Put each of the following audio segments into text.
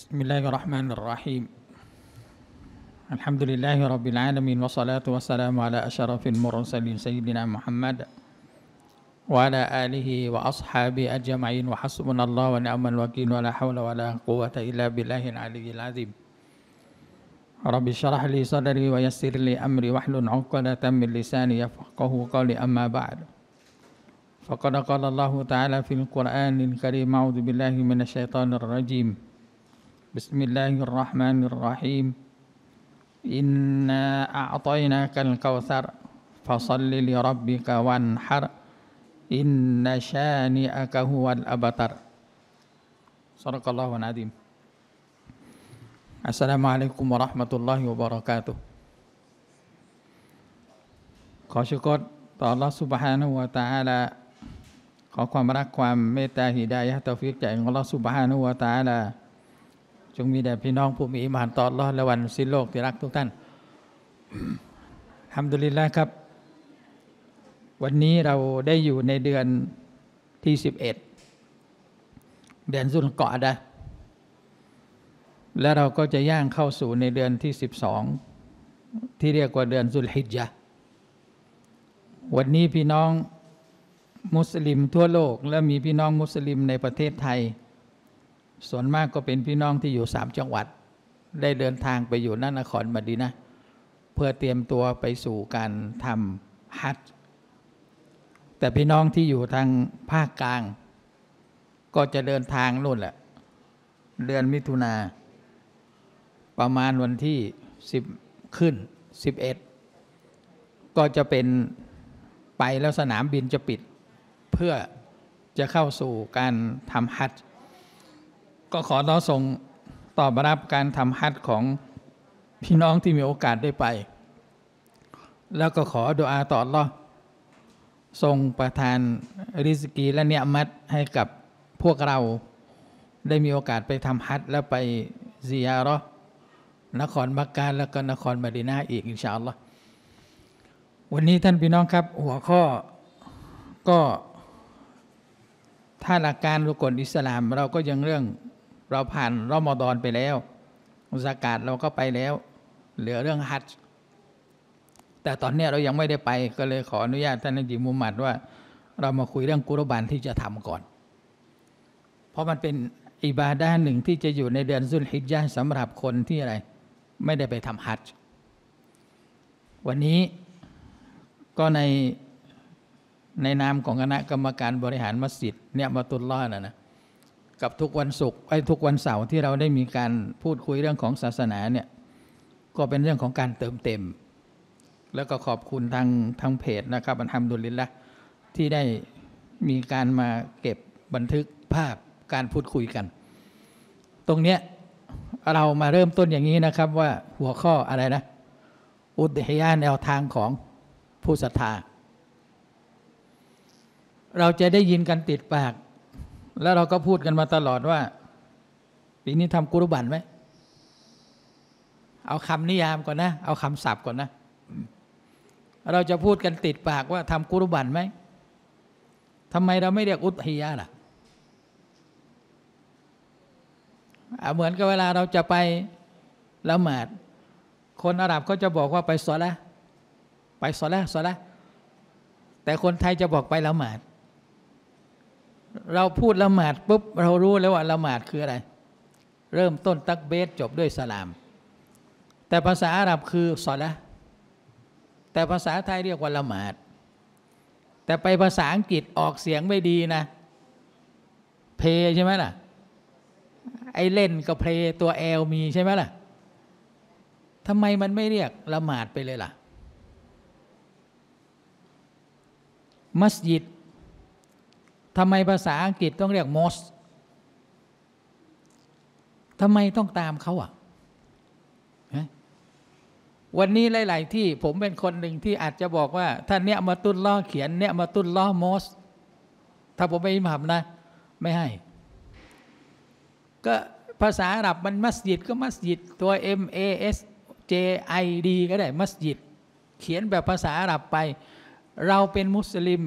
بسم الله الرحمن الرحيم الحمد لله رب العالمين والصلاة والسلام على أشرف المرسلين سيدنا محمد وعلى آله وأصحابه أجمعين وحسبنا الله ونعم الوكيل ولا حول ولا قوة إلا بالله العلي العظيم رب اشرح لي صدري ويسر لي أمري واحلل عقدة من لساني يفقهوا قولي أما بعد فقد قال الله تعالى في القرآن الكريم أعوذ بالله من الشيطان الرجيم بسم الله الرحمن الرحيم إنا أعطيناك الكوثر فصل لربك وانحر إن شانئك هو الأبتر صدق الله العظيم السلام عليكم ورحمة الله وبركاته ขอชกรต่ออัลลอฮฺซุบฮานะฮูวะตะอาลาขอความรักความเมตตาฮิดายะห์ตอฟิกจากอัลลอฮฺซุบฮานะฮูวะตะอาลาจงมีแด่พี่น้องผู้มีอีหม่านต่ออัลลอฮฺและวันสิ้นโลกที่รักทุกท่าน อัลฮัมดุลิลละห์ครับวันนี้เราได้อยู่ในเดือนที่11เดือนซุลกอดะฮ์และเราก็จะย่างเข้าสู่ในเดือนที่12ที่เรียกว่าเดือนซุลฮิจญะห์วันนี้พี่น้องมุสลิมทั่วโลกและมีพี่น้องมุสลิมในประเทศไทยส่วนมากก็เป็นพี่น้องที่อยู่3จังหวัดได้เดินทางไปอยู่ณนครมะดีนะห์เพื่อเตรียมตัวไปสู่การทำฮัจญ์แต่พี่น้องที่อยู่ทางภาคกลางก็จะเดินทางนู่นแหละเดือนมิถุนาประมาณวันที่10ขึ้น11ก็จะเป็นไปแล้วสนามบินจะปิดเพื่อจะเข้าสู่การทำฮัจญ์ก็ขอต้อนส่งตอบรับการทำฮัจญ์ของพี่น้องที่มีโอกาสได้ไปแล้วก็ขอดุอาต่ออัลเลาะห์ทรงประทานริสกีและเนียมัตให้กับพวกเราได้มีโอกาสไปทำฮัจญ์และไปซิยาเราะห์นครมักกะฮ์และก็นครมะดีนะห์อีกอินชาอัลลอฮ์วันนี้ท่านพี่น้องครับหัวข้อก็ถ้าหลักการรุกนอิสลามเราก็ยังเรื่องเราผ่านรอมฎอนไปแล้วซะกาตเราก็ไปแล้วเหลือเรื่องฮัจญ์แต่ตอนนี้เรายังไม่ได้ไปก็เลยขออนุญาตท่านนบีมุฮัมมัดว่าเรามาคุยเรื่องกุรบานที่จะทำก่อนเพราะมันเป็นอิบาดะห์หนึ่งที่จะอยู่ในเดือนซุลฮิจญะห์สำหรับคนที่อะไรไม่ได้ไปทำฮัจญ์วันนี้ก็ในนามของคณะกรรมการบริหารมัสยิดเนี่ยมาตุลลอฮ์นะกับทุกวันศุกร์ไอ้ทุกวันเสาร์ที่เราได้มีการพูดคุยเรื่องของศาสนาเนี่ยก็เป็นเรื่องของการเติมเต็มแล้วก็ขอบคุณทางเพจนะครับอัลฮัมดุลิลละห์ที่ได้มีการมาเก็บบันทึกภาพการพูดคุยกันตรงเนี้ยเรามาเริ่มต้นอย่างนี้นะครับว่าหัวข้ออะไรนะอุดฮิยะห์แนวทางของผู้ศรัทธาเราจะได้ยินกันติดปากแล้วเราก็พูดกันมาตลอดว่าปีนี้ทำกุรบานไหมเอาคำนิยามก่อนนะเอาคำศัพท์ก่อนนะเราจะพูดกันติดปากว่าทำกุรบานไหมทำไมเราไม่เรียกอุดฮิยะห์ล่ะเหมือนกับเวลาเราจะไปละหมาดคนอาหรับเขาจะบอกว่าไปศอละห์ไปศอละห์ศอละห์แต่คนไทยจะบอกไปละหมาดเราพูดละหมาดปุ๊บเรารู้แล้วว่าละหมาดคืออะไรเริ่มต้นตักเบสจบด้วยสลามแต่ภาษาอาหรับคือศอละห์แต่ภาษาไทยเรียกว่าละหมาดแต่ไปภาษาอังกฤษออกเสียงไม่ดีนะเพใช่ไหมล่ะไอ้เล่นกับเพลย์ตัวแอลมีใช่ไหมล่ะทำไมมันไม่เรียกละหมาดไปเลยล่ะมัสยิดทำไมภาษาอังกฤษต้องเรียกมอสทำไมต้องตามเขาอ่ะวันนี้หลายๆที่ผมเป็นคนหนึ่งที่อาจจะบอกว่าถ้าเนี้ยมาตุลล้อเขียนเนี้ยมาตุลล้อมอสถ้าผมไม่ทำนะไม่ให้ก็ภาษาอาหรับมันมัสยิดก็มัสยิดตัว MASJID ก็ได้มัสยิดเขียนแบบภาษาอาหรับไปเราเป็นมุสลิม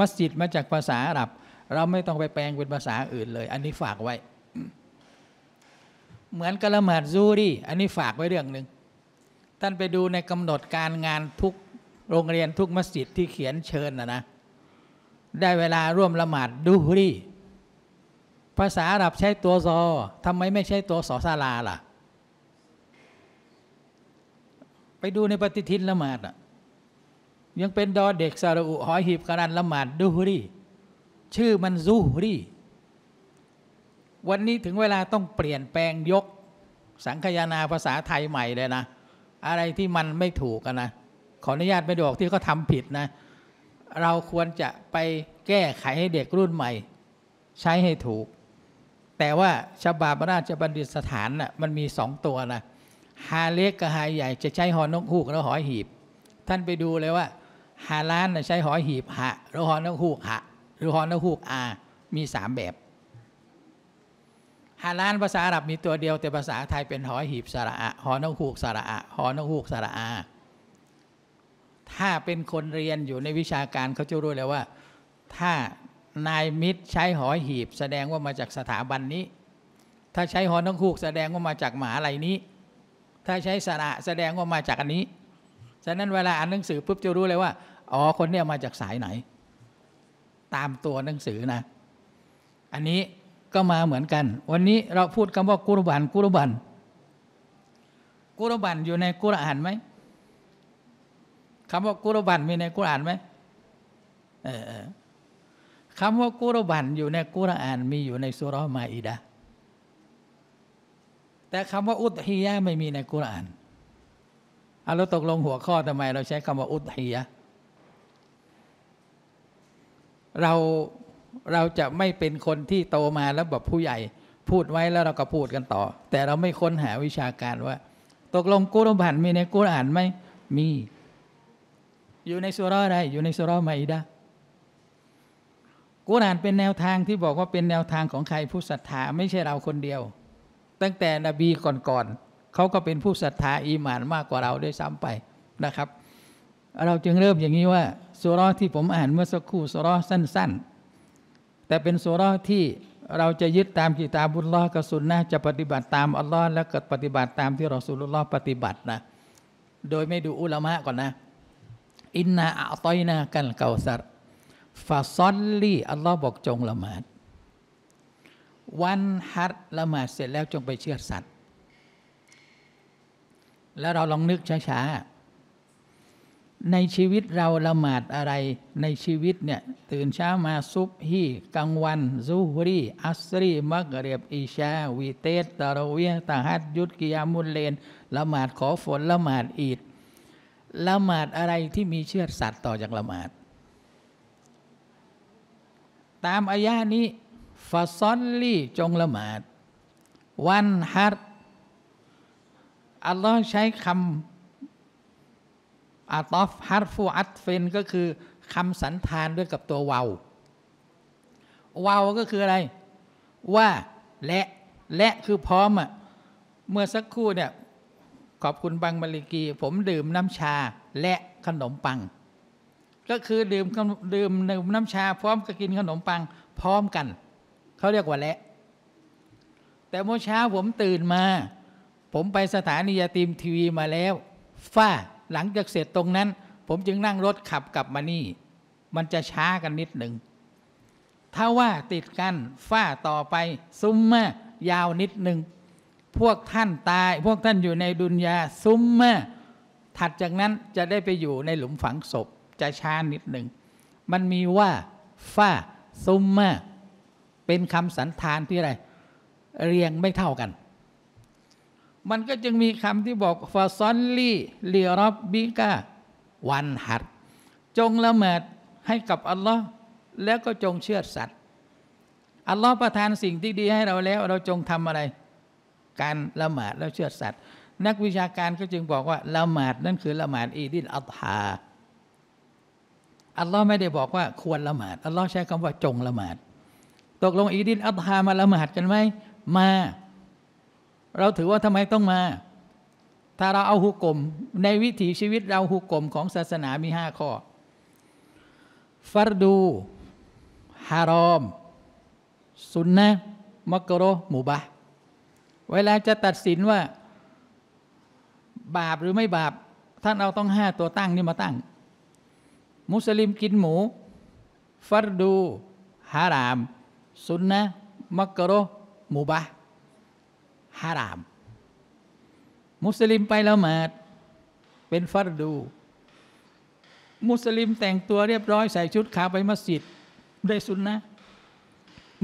มัสยิดมาจากภาษาอาหรับเราไม่ต้องไปแปลงเป็นภาษาอื่นเลยอันนี้ฝากไว้ เหมือนกับละหมาดซูรี่อันนี้ฝากไว้เรื่องหนึ่งท่านไปดูในกำหนดการงานทุกโรงเรียนทุกมัสยิดที่เขียนเชิญนะได้เวลาร่วมละหมาดดูรี่ภาษาอาหรับใช้ตัวซอทำไมไม่ใช้ตัวสอซาลาล่ะไปดูในปฏิทินละหมาดยังเป็นดอเด็กซาอุหอยหีบกระดันละหมาดดูฮุรีชื่อมันซูฮุรีวันนี้ถึงเวลาต้องเปลี่ยนแปลงยกสังคายนาภาษาไทยใหม่เลยนะอะไรที่มันไม่ถูกนะขออนุญาตไม่บอกที่เขาทำผิดนะเราควรจะไปแก้ไขให้เด็กรุ่นใหม่ใช้ให้ถูกแต่ว่าฉบับราชบัณฑิตสถานน่ะมันมีสองตัวนะฮาเล็กกับฮาใหญ่จะใช้หอนกฮูกแล้วหอยหีบท่านไปดูเลยว่าฮาล้านใช้หอยหีบหะแล้วหอนกฮูกหะหรือหอนกฮูกอามีสามแบบฮาล้านภาษาอาหรับมีตัวเดียวแต่ภาษาไทยเป็นหอยหีบสระอะหอนกฮูกสระอะหอนกฮูกสระอาถ้าเป็นคนเรียนอยู่ในวิชาการเขาจะรู้เลยว่าถ้านายมิตรใช้หอยหีบแสดงว่ามาจากสถาบันนี้ถ้าใช้หอนกฮูกแสดงว่ามาจากมหาวิทยาลัยนี้ถ้าใช้สระแสดงว่ามาจากอันนี้ฉะนั้นเวลาอ่านหนังสือปุ๊บจะรู้เลยว่าอ๋อคนนี้มาจากสายไหนตามตัวหนังสือนะอันนี้ก็มาเหมือนกันวันนี้เราพูดคำว่ากุรบานกุรบานกุรบานอยู่ในกุรอานไหมคำว่ากุรบานมีในกุรอานไหมคำว่ากุรบานอยู่ในกุรอานมีอยู่ในซูเราะห์มาอิดะห์แต่คำว่าอุดฮียะไม่มีในกุรอานเราตกลงหัวข้อทำไมเราใช้คำว่าอุดฮียะเราจะไม่เป็นคนที่โตมาแล้วแบบผู้ใหญ่พูดไว้แล้วเราก็พูดกันต่อแต่เราไม่ค้นหาวิชาการว่าตกลงกุรอานมีในกุรอานไหมมีอยู่ในซูเราะห์ใดอยู่ในซูเราะห์มาอิดะห์กุรอานเป็นแนวทางที่บอกว่าเป็นแนวทางของใครผู้ศรัทธาไม่ใช่เราคนเดียวตั้งแต่นบีก่อนๆเขาก็เป็นผู้ศรัทธาอีหม่านมากกว่าเราด้วยซ้ำไปนะครับเราจึงเริ่มอย่างนี้ว่าซูเราะห์ที่ผมอ่านเมื่อสักครู่ซูเราะห์สั้นๆแต่เป็นซูเราะห์ที่เราจะยึดตามกิตาบุลลอฮ์กับซุนนะห์จะปฏิบัติตามอัลลอฮ์และก็ปฏิบัติตามที่รอซูลุลลอฮ์ปฏิบัตินะโดยไม่ดูอุลามะก่อนนะอินนาอัฏอยนากัลเกาซัรฟาซอลลี่อัลลอฮ์บอกจงละหมาดวันฮัจญ์ละหมาดเสร็จแล้วจงไปเชือดสัตว์แล้วเราลองนึกช้าๆในชีวิตเราละหมาดอะไรในชีวิตเนี่ยตื่นเช้ามาซุบฮีกลางวันซูฮุรีอัสรีมักเรียบอิชาวีเตสตะเราะเวียตะฮัดยุดกิยามุลเลนละหมาดขอฝนละหมาดอีดละหมาดอะไรที่มีเชือดสัตว์ต่อจากละหมาดตามอายะห์นี้ฟาซอลลี่จงละหมาดวันฮัจญ์อัลลอฮ์ใช้คำอัตอฟฮัรฟูอัตเฟนก็คือคำสันธานด้วยกับตัววาววาวก็คืออะไรว่าและคือพร้อมอ่ะเมื่อสักครู่เนี่ยขอบคุณบังมาลิกีผมดื่มน้ำชาและขนมปังก็คือดื่มน้ำชาพร้อมกับกินขนมปังพร้อมกันเขาเรียกว่าและแต่เมื่อเช้าผมตื่นมาผมไปสถานียาตีมทีวีมาแล้วฟ้าหลังจากเสร็จตรงนั้นผมจึงนั่งรถขับกลับมานี่มันจะช้ากันนิดหนึ่งถ้าว่าติดกันฟ้าต่อไปซุมมะยาวนิดหนึ่งพวกท่านตายพวกท่านอยู่ในดุนยาซุมมะถัดจากนั้นจะได้ไปอยู่ในหลุมฝังศพจะช้านิดหนึ่งมันมีว่าฟ้าซุมมะเป็นคำสันธานที่อะไรเรียงไม่เท่ากันมันก็จึงมีคำที่บอกฟาซอนลี่ลิรับบิกะวันฮัจญ์จงละหมาดให้กับอัลลอฮ์แล้วก็จงเชื่อสัตย์อัลลอฮ์ประทานสิ่งที่ดีให้เราแล้วเราจงทำอะไรการละหมาดแล้วเชื่อสัตย์นักวิชาการก็จึงบอกว่าละหมาดนั่นคือละหมาดอีดิลอัฎฮาอัลลอฮ์ไม่ได้บอกว่าควรละหมาดอัลลอฮ์ใช้คำว่าจงละหมาดตกลงอีดิลอัฎฮามาละหมาดกันไหมมาเราถือว่าทำไมต้องมาถ้าเราเอาหุกกลมในวิถีชีวิตเราหุกกลมของศาสนามีห้าข้อฟัรดูฮารอมสุนนะมักรุฮ์มุบาห์ เวลาจะตัดสินว่าบาปหรือไม่บาปท่านเอาต้องห้าตัวตั้งนี่มาตั้งมุสลิมกินหมูฟัรดูฮารามสุนนะมักกะรุมุบะห์ฮารามมุสลิมไปละหมาดเป็นฟัรดูมุสลิมแต่งตัวเรียบร้อยใส่ชุดขาวไปมัสยิดได้สุนนะ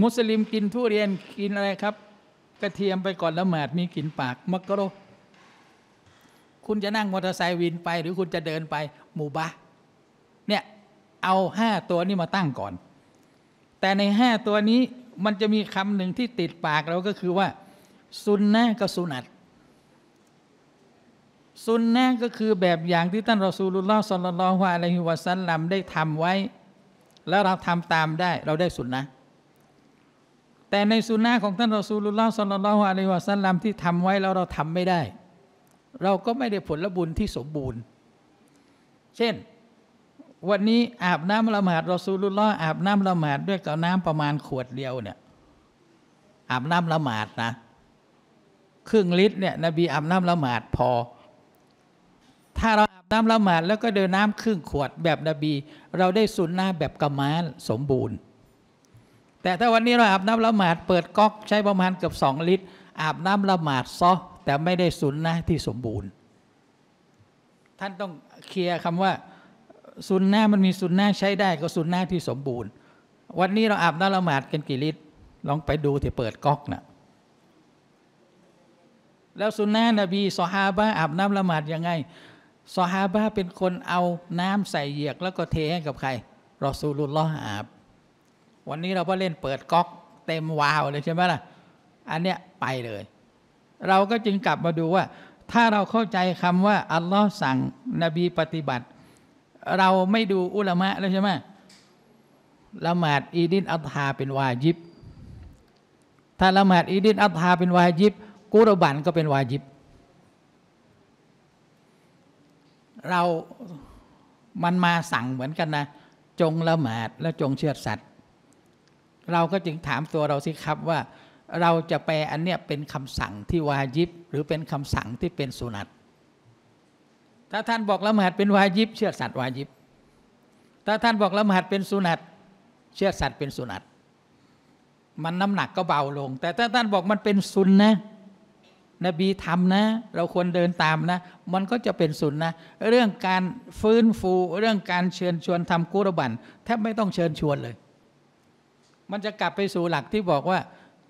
มุสลิมกินทุเรียนกินอะไรครับกระเทียมไปก่อนละหมาดมีกลิ่นปากมักกะรุคุณจะนั่งมอเตอร์ไซค์วินไปหรือคุณจะเดินไปมุบะห์เนี่ยเอาห้าตัวนี้มาตั้งก่อนแต่ในห้าตัวนี้มันจะมีคำหนึ่งที่ติดปากเราก็คือว่าซุนนะห์กับสุนัตซุนนะห์ก็คือแบบอย่างที่ท่านรอซูลุลลอฮ์ ศ็อลลัลลอฮุอะลัยฮิวะซัลลัมได้ทำไว้แล้วเราทำตามได้เราได้ซุนนะห์แต่ในซุนนะห์ของท่านรอซูลุลลอฮ์ ศ็อลลัลลอฮุอะลัยฮิวะซัลลัมที่ทำไว้แล้วเราทำไม่ได้เราก็ไม่ได้ผลบุญที่สมบูรณ์เช่นวันนี้อาบน้ำละหมาดรอซูลุลลอฮ์อาบน้ำละหมาดด้วยกับน้ำประมาณขวดเดียวเนี่ยอาบน้ำละหมาดนะครึ่งลิตรเนี่ยนบีอาบน้ำละหมาดพอถ้าเราอาบน้ำละหมาดแล้วก็เดินน้ำครึ่งขวดแบบนบีเราได้สุนนะห์แบบกะมาลสมบูรณ์แต่ถ้าวันนี้เราอาบน้ำละหมาดเปิดก๊อกใช้ประมาณเกือบ2ลิตรอาบน้ำละหมาดซะแต่ไม่ได้สุนนะห์ที่สมบูรณ์ท่านต้องเคลียร์คำว่าสุนนะห์มันมีสุนนะห์ใช้ได้ก็สุนนะห์ที่สมบูรณ์วันนี้เราอาบน้ำละหมาดกันกี่ลิตรลองไปดูที่เปิดก๊อกนะแล้วสุนนะห์นบีซอฮาบะห์อาบน้ำละหมาดยังไงซอฮาบะห์เป็นคนเอาน้ำใส่เหยือกแล้วก็เทให้กับใครรอซูลุลลอฮ์อาบวันนี้เราก็เล่นเปิดก๊อกเต็มวาล์วเลยใช่ไหมล่ะอันเนี้ยไปเลยเราก็จึงกลับมาดูว่าถ้าเราเข้าใจคำว่าอัลลอฮ์สั่งนบีปฏิบัติเราไม่ดูอุลามะแล้วใช่ไหมละหมาดอีดินอัลฮาเป็นวาญิบถ้าละหมาดอีดินอัลฮาเป็นวาญิบกุรบันก็เป็นวาญิบเรามันมาสั่งเหมือนกันนะจงละหมาดและจงเชือดสัตว์เราก็จึงถามตัวเราสิครับว่าเราจะแปลอันเนี้ยเป็นคำสั่งที่วาญิบหรือเป็นคำสั่งที่เป็นสุนัตถ้าท่านบอกละหมาดเป็นวาญิบเชื่อสัตว์วาญิบถ้าท่านบอกละหมาดเป็นสุนัตเชื่อสัตว์เป็นสุนัตมันน้ำหนักก็เบาลงแต่ถ้าท่านบอกมันเป็นสุนนะนบีทำนะเราควรเดินตามนะมันก็จะเป็นสุนนะเรื่องการฟื้นฟูเรื่องการเชิญชวนทำกุรบันแทบไม่ต้องเชิญชวนเลยมันจะกลับไปสู่หลักที่บอกว่า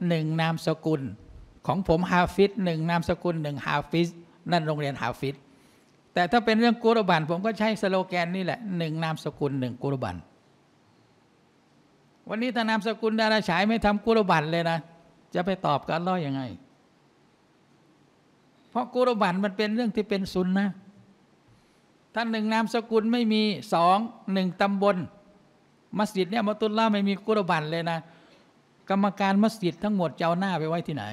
หนึ่งนามสกุลของผมฮาฟิซหนึ่งนามสกุลหนึ่งฮาฟิซนั่นโรงเรียนฮาฟิซแต่ถ้าเป็นเรื่องกุรบันผมก็ใช้สโลแกนนี่แหละหนึ่งนามสกุลหนึ่งกุรบันวันนี้ถ้านามสกุลดาราฉายไม่ทำกุรบันเลยนะจะไปตอบกับอัลเลาะห์ยังไงเพราะกุรบันมันเป็นเรื่องที่เป็นซุนนะห์ถ้าหนึ่งนามสกุลไม่มีสองหนึ่งตำบลมัสยิดเนี่ยมัตุลลาไม่มีกุรบันเลยนะกรรมการมัสยิดทั้งหมดจะเอาหน้าไปไว้ที่ไหน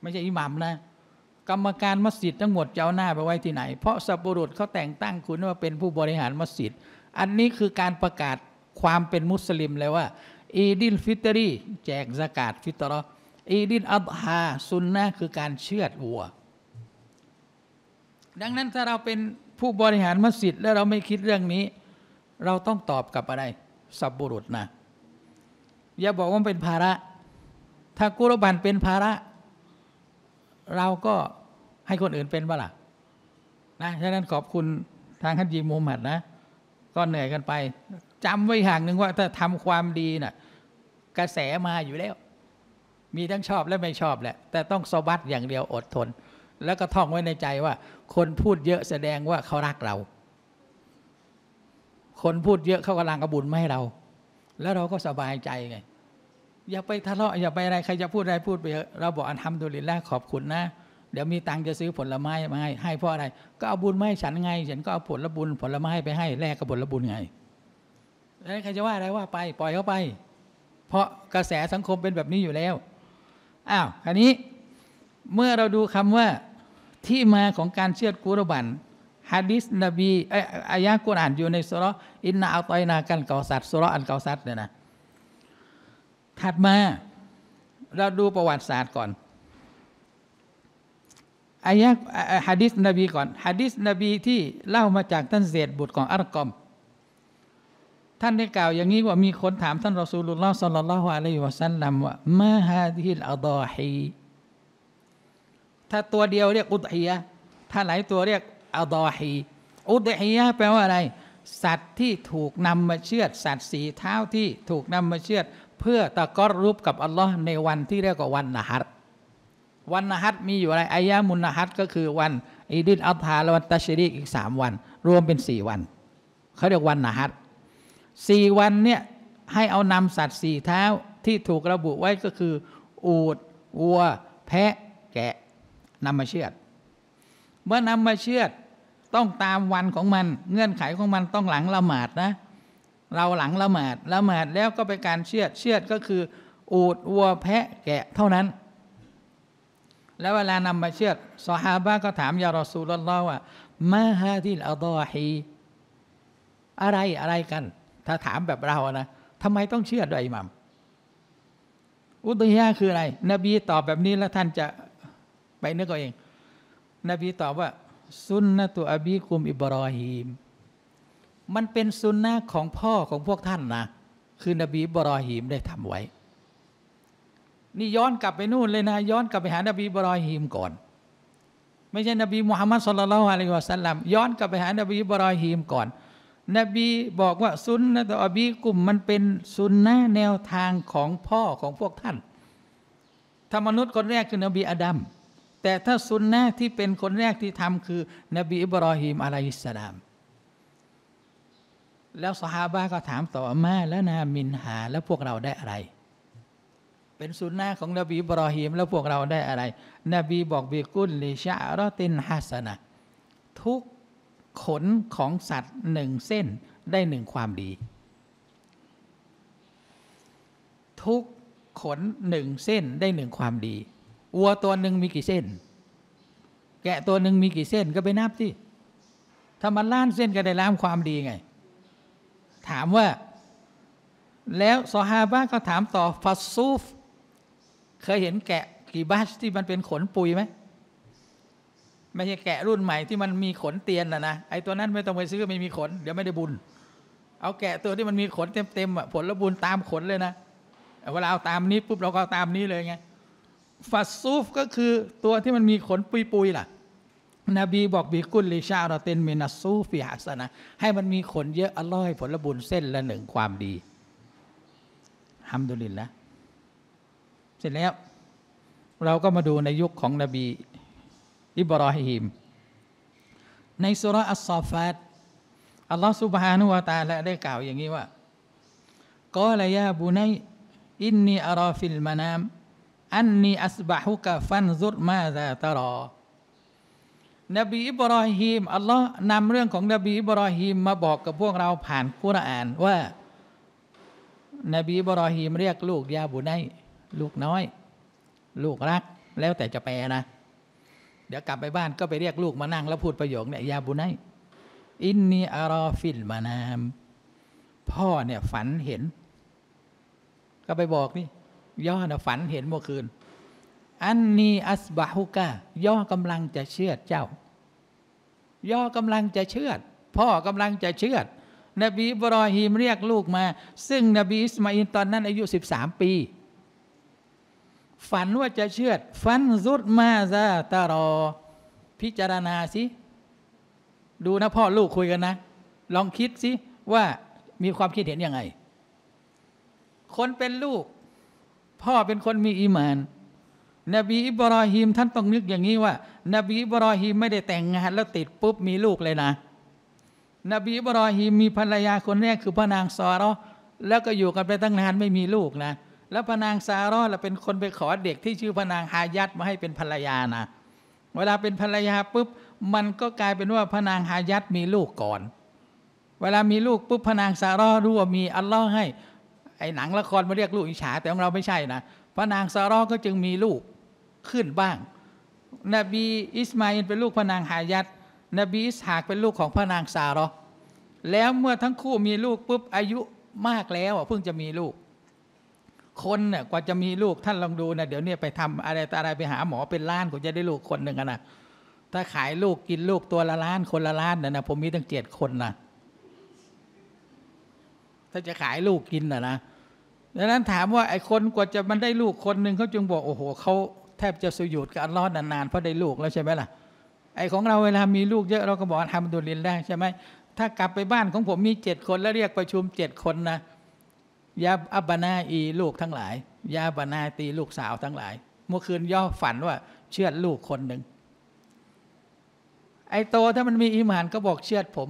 ไม่ใช่อิหมัมนะกรรมการมัสยิดทั้งหมดจะเอาหน้าไปไว้ที่ไหนเพราะสัพบุรุษเขาแต่งตั้งคุณว่าเป็นผู้บริหารมัสยิดอันนี้คือการประกาศความเป็นมุสลิมเลยว่าอีดิลฟิตรีแจกซะกาตฟิตเราะห์อีดิลอัฎฮาซุนนะห์คือการเชือดวัวดังนั้นถ้าเราเป็นผู้บริหารมัสยิดแล้วเราไม่คิดเรื่องนี้เราต้องตอบกับอะไรสัพบุรุษนะอย่าบอกว่าเป็นภาระถ้ากุรบันเป็นภาระเราก็ให้คนอื่นเป็นบ้างล่ะนะฉะนั้นขอบคุณทางฮัจญีมูฮัมหมัดนะก็เหนื่อยกันไปจำไว้อย่างหนึ่งว่าถ้าทำความดีน่ะกระแสมาอยู่แล้วมีทั้งชอบและไม่ชอบแหละแต่ต้องสบัดอย่างเดียวอดทนแล้วก็ท่องไว้ในใจว่าคนพูดเยอะแสดงว่าเขารักเราคนพูดเยอะเขากำลังกระบุญไม่ให้เราแล้วเราก็สบายใจไงอย่าไปทะเลาะอย่าไปอะไรใครจะพูดอะไรพูดไปเราบอกอัลฮัมดุลิลละห์ขอบคุณนะเดี๋ยวมีตังจะซื้อผลไม้มาให้เพราะอะไรก็เอาบุญไม่ฉันไงฉันก็เอาผลบุญผลไม้ไปให้แลกกับผลบุญไงแล้วใครจะว่าอะไรว่าไปปล่อยเขาไปเพราะกระแสสังคมเป็นแบบนี้อยู่แล้วอ้าวคราวนี้เมื่อเราดูคำว่าที่มาของการเชือดกุรบันฮะดิษนบีอายะกุรอานอยู่ในซูเราะห์อินนาอัฏอยนากัลเกาซัดซูเราะห์อัลเกาซัดเนี่ยนะถัดมาเราดูประวัติศาสตร์ก่อน อายะห์หะดีษนบีก่อนหะดีษนบีที่เล่ามาจากท่านเซดบุตรของอัรกอมท่านได้กล่าวอย่างนี้ว่ามีคนถามท่านรอซูลุลลอฮ์ศ็อลลัลลอฮุอะลัยฮิวะซัลลัมว่ามาฮาดิฮิลอะฎอฮีถ้าตัวเดียวเรียกอุฎฮียะห์ถ้าหลายตัวเรียกอะฎอฮีอุฎฮียะห์แปลว่าอะไรสัตว์ที่ถูกนำมาเชือดสัตว์สีเท้าที่ถูกนำมาเชือดเพื่อตะกอรรูปกับอัลลอฮ์ในวันที่เรียกว่าวันนะฮัดวันนะฮัดมีอยู่อะไรอายามุนนะฮัดก็คือวันอีดิลอัฎฮาและวันตัชรีกอีก3วันรวมเป็น4วันเขาเรียกวันนะฮัด4วันเนี่ยให้เอานำสัตว์4เท้าที่ถูกระบุไว้ก็คืออูฐวัวแพะแกะนำมาเชือดเมื่อนำมาเชือดต้องตามวันของมันเงื่อนไขของมันต้องหลังละหมาดนะเราหลังละหมาดละหมาดแล้วก็เป็นการเชือดเชือดก็คืออูฐวัวแพะแกะเท่านั้นแล้วเวลานำมาเชือดซอฮาบะก็ถามยารอซูลุลลอฮ์ว่ามาฮาดิลอะฎอฮีอะไรกันถ้าถามแบบเรานะทำไมต้องเชือดด้วยอิหมัมอุฎฮียะห์คืออะไรนบีตอบแบบนี้แล้วท่านจะไปนึกเอาเองนบีตอบว่าซุนนะตุอบีกุมอิบรอฮีมมันเป็นซุนนะของพ่อของพวกท่านนะคือนบีอิบรอฮีมได้ทำไว้นี่ย้อนกลับไปนู่นเลยนะย้อนกลับไปหานบีอิบรอฮีมก่อนไม่ใช่นบีมุฮัมมัดศ็อลลัลลอฮุอะลัยฮิวะซัลลัมย้อนกลับไปหานบีอิบรอฮีมก่อนนบีบอกว่าซุนนะตุอบีกุมมันเป็นซุนนะแนวทางของพ่อของพวกท่านถ้ามนุษย์คนแรกคือนบีอาดัมแต่ถ้าซุนนะที่เป็นคนแรกที่ทำคือนบีอิบรอฮีมอะลัยฮิสสลามแล้วซอฮาบะก็ถามต่อมาแล้วนามินหาแล้วพวกเราได้อะไรเป็นซุนนะของนบีอิบรอฮีมแล้วพวกเราได้อะไรนบีบอกบิกุลลิชะอเราะตินฮะสะนะทุกขนของสัตว์หนึ่งเส้นได้หนึ่งความดีทุกขนหนึ่งเส้นได้หนึ่งความดีวัวตัวหนึ่งมีกี่เส้นแกะตัวหนึ่งมีกี่เส้นก็ไปนับที่ถ้ามันล้านเส้นก็ได้ล้านความดีไงถามว่าแล้วซอฮาบะก็ถามต่อฟัสซูฟเคยเห็นแกะกีบัชที่มันเป็นขนปุยไหมไม่ใช่แกะรุ่นใหม่ที่มันมีขนเตียนนะไอ้ตัวนั้นไม่ต้องไปซื้อไม่มีขนเดี๋ยวไม่ได้บุญเอาแกะตัวที่มันมีขนเต็มๆผลละบุญตามขนเลยนะเวลาเอาตามนี้ปุ๊บเราก็ตามนี้เลยไงฟัสซูฟก็คือตัวที่มันมีขนปุยๆล่ะนบีบอกบิกุลลิชาเราเต็นมินัสซูฟิฮะสนะให้มันมีขนเยอะอัลลอฮ์ให้ผลบุญเส้นละหนึ่งความดีฮัมดุลิลละเสร็จแล้วเราก็มาดูในยุคของนบีอิบรอฮีมในสุเราะห์อัสซอฟาตอัลลอฮ์ซุบฮานะฮูวะตะอาลาได้กล่าวอย่างนี้ว่ากอลายาบุนัยอินนีอาราฟิลมานามอันนีอัสบะฮุกะฟันซุรมาซาตารอนบีอิบรอฮีมอัลลอฮ์นำเรื่องของนบีอิบรอฮีมมาบอกกับพวกเราผ่านกุรอานว่านบีอิบรอฮีมเรียกลูกยาบุนัยลูกน้อยลูกรักแล้วแต่จะแปลนะเดี๋ยวกลับไปบ้านก็ไปเรียกลูกมานั่งแล้วพูดประโยคเนี่ยยาบุนัยอินนีอาราฟิลมานามพ่อเนี่ยฝันเห็นก็ไปบอกนี่ย่อนะฝันเห็นเมื่อคืนอันนีอัสบะฮุกะย่อกำลังจะเชือดเจ้าย่อกำลังจะเชือดพ่อกำลังจะเชือดนบีอิบรอฮีมเรียกลูกมาซึ่งนบีอิสมาอินตอนนั้นอายุ13ปีฝันว่าจะเชือดฟันซุดมาซาตารอพิจารณาสิดูนะพ่อลูกคุยกันนะลองคิดสิว่ามีความคิดเห็นยังไงคนเป็นลูกพ่อเป็นคนมีอีหม่านนบีอิบรอฮีมท่านต้องนึกอย่างนี้ว่านบีอิบรอฮีมไม่ได้แต่งงานแล้วติดปุ๊บมีลูกเลยนะนบีอิบรอฮีมมีภรรยาคนแรกคือพระนางซาเราะห์แล้วก็อยู่กันไปตั้งนานไม่มีลูกนะแล้วพระนางซาเราะห์ล่ะเป็นคนไปขอเด็กที่ชื่อพระนางฮายัตมาให้เป็นภรรยานะเวลาเป็นภรรยาปุ๊บมันก็กลายเป็นว่าพระนางฮายัตมีลูกก่อนเวลามีลูกปุ๊บพระนางซาเราะห์รู้ว่ามีอัลลอฮ์ให้ไอ้หนังละครมาเรียกลูกอิจฉาแต่ของเราไม่ใช่นะพระนางซาเราะห์ก็จึงมีลูกขึ้นบ้างนบีอิสมาอิลเป็นลูกพระนางฮายัตนบีอิสฮากเป็นลูกของพระนางซาเราะห์แล้วเมื่อทั้งคู่มีลูกปุ๊บอายุมากแล้วเพิ่งจะมีลูกคนเนี่ยกว่าจะมีลูกท่านลองดูนะเดี๋ยวนี้ไปทำอะไรไปหาหมอเป็นล้านกว่าจะได้ลูกคนหนึ่งนะ ถ้าขายลูกกินลูกตัวละล้านคนละล้านนะผมมีตั้ง7 คนนะถ้าจะขายลูกกินนะดังนั้นถามว่าไอ้คนกว่าจะมันได้ลูกคนหนึ่งเขาจึงบอกโอ้โหเขาแทบจะสุญูดกับอัลเลาะห์นานๆเพราะได้ลูกแล้วใช่ไหมล่ะไอ้ของเราเวลามีลูกเยอะเราก็บอกทำดุลินได้ใช่ไหมถ้ากลับไปบ้านของผมมี7 คนแล้วเรียกประชุม7 คนนะยาอับบานาอีลูกทั้งหลายยาบานาตีลูกสาวทั้งหลายเมื่อคืนย่อฝันว่าเชือดลูกคนหนึ่งไอ้โตถ้ามันมีอิหม่านก็บอกเชือดผม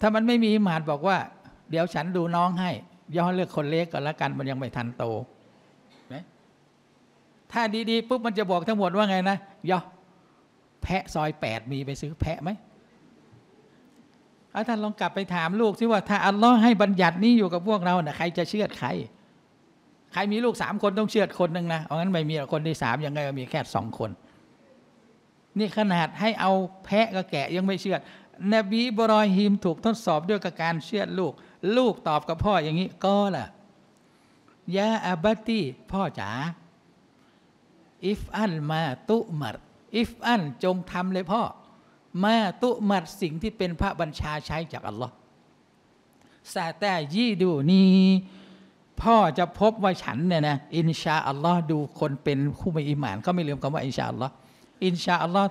ถ้ามันไม่มีอิหม่านบอกว่าเดี๋ยวฉันดูน้องให้ย่อเลือกคนเล็กก่อนละกันมันยังไม่ทันโตถ้าดีๆปุ๊บมันจะบอกทั้งหมดว่าไงนะย่อแพะซอย8มีไปซื้อแพะไหมท่านลองกลับไปถามลูกที่ว่าถ้าอัลลอฮ์ให้บัญญัตินี้อยู่กับพวกเราเนี่ยใครจะเชื่อใครใครมีลูก3 คนต้องเชื่อคนหนึ่งนะเอางั้นไม่มีคนที่3ยังไงก็มีแค่2 คนนี่ขนาดให้เอาแพะกับแกะยังไม่เชื่อนบีอิบรอฮีมถูกทดสอบด้วยการเชื่อลูกตอบกับพ่ออย่างนี้ก็ล่ะยาอับตีพ่อจ๋าอิฟอันมาตุมัดอิฟอันจงทำเลยพ่อมาตุมัดสิ่งที่เป็นพระบัญชาใช้จากอัลลอฮ์ซาตายีดูนี้พ่อจะพบว่าฉันเนี่ยนะอินชาอัลลอฮ์ดูคนเป็นผู้มีอีหม่านก็ไม่ลืมคำว่าอินชาอัลลอฮ์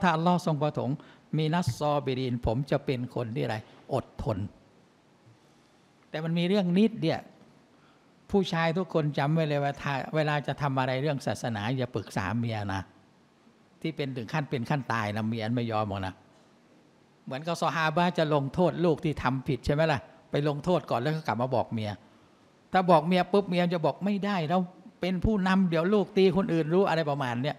ถ้าอัลลอฮ์ทรงประสงค์มีนัสซอบิรินผมจะเป็นคนที่อะไรอดทนแต่มันมีเรื่องนิดเดียวผู้ชายทุกคนจำไว้เลยว่าเวลาจะทำอะไรเรื่องศาสนาอย่าปรึกษาเมียนะที่เป็นถึงขั้นเป็นขั้นตายนะเมียไม่ยอมหรอกนะเหมือนกับซอฮาบะจะลงโทษลูกที่ทำผิดใช่ไหมล่ะไปลงโทษก่อนแล้วก็กลับมาบอกเมียถ้าบอกเมียปุ๊บเมียจะบอกไม่ได้เราเป็นผู้นำเดี๋ยวลูกตีคนอื่นรู้อะไรประมาณเนี้ย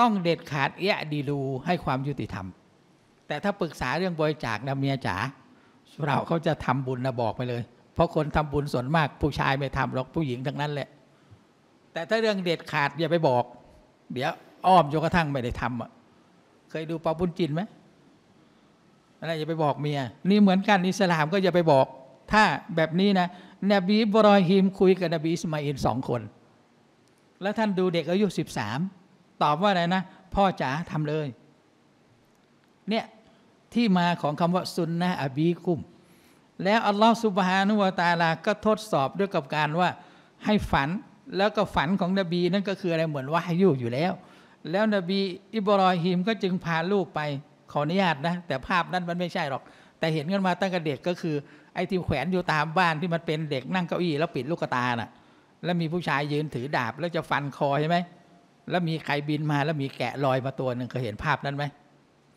ต้องเด็ดขาดเอะดีรูให้ความยุติธรรมแต่ถ้าปรึกษาเรื่องบริจาคนะเมียจ๋าเราเขาจะทำบุญนะบอกไปเลยเพราะคนทำบุญส่วนมากผู้ชายไม่ทำหรอกผู้หญิงทั้งนั้นแหละแต่ถ้าเรื่องเด็ดขาดอย่าไปบอกเดี๋ยวอ้อมจนกระทั่งไม่ได้ทำอ่ะเคยดูปาบุญจินไหมอะไรอย่าไปบอกเมียนี่เหมือนกันอิสลามก็อย่าไปบอกถ้าแบบนี้นะนบีอิบรอฮีมคุยกับนบีอิสมาอิล2 คนแล้วท่านดูเด็กอายุ13ตอบว่าอะไรนะพ่อจ๋าทำเลยเนี่ยที่มาของคำว่าซุนนะอบีกุมแล้วอัลลอฮฺซุบฮานะฮูวะตะอาลาก็ทดสอบด้วยกับการว่าให้ฝันแล้วก็ฝันของนบีนั่นก็คืออะไรเหมือนวะฮยูอยู่แล้วนบีอิบรอฮีมก็จึงพาลูกไปขออนุญาตนะแต่ภาพนั้นมันไม่ใช่หรอกแต่เห็นกันมาตั้งแต่เด็กก็คือไอ้ที่แขวนอยู่ตามบ้านที่มันเป็นเด็กนั่งเก้าอี้แล้วปิดลูกตาน่ะแล้วมีผู้ชายยืนถือดาบแล้วจะฟันคอใช่ไหมแล้วมีใครบินมาแล้วมีแกะลอยมาตัวหนึ่งเคยเห็นภาพนั้นไหม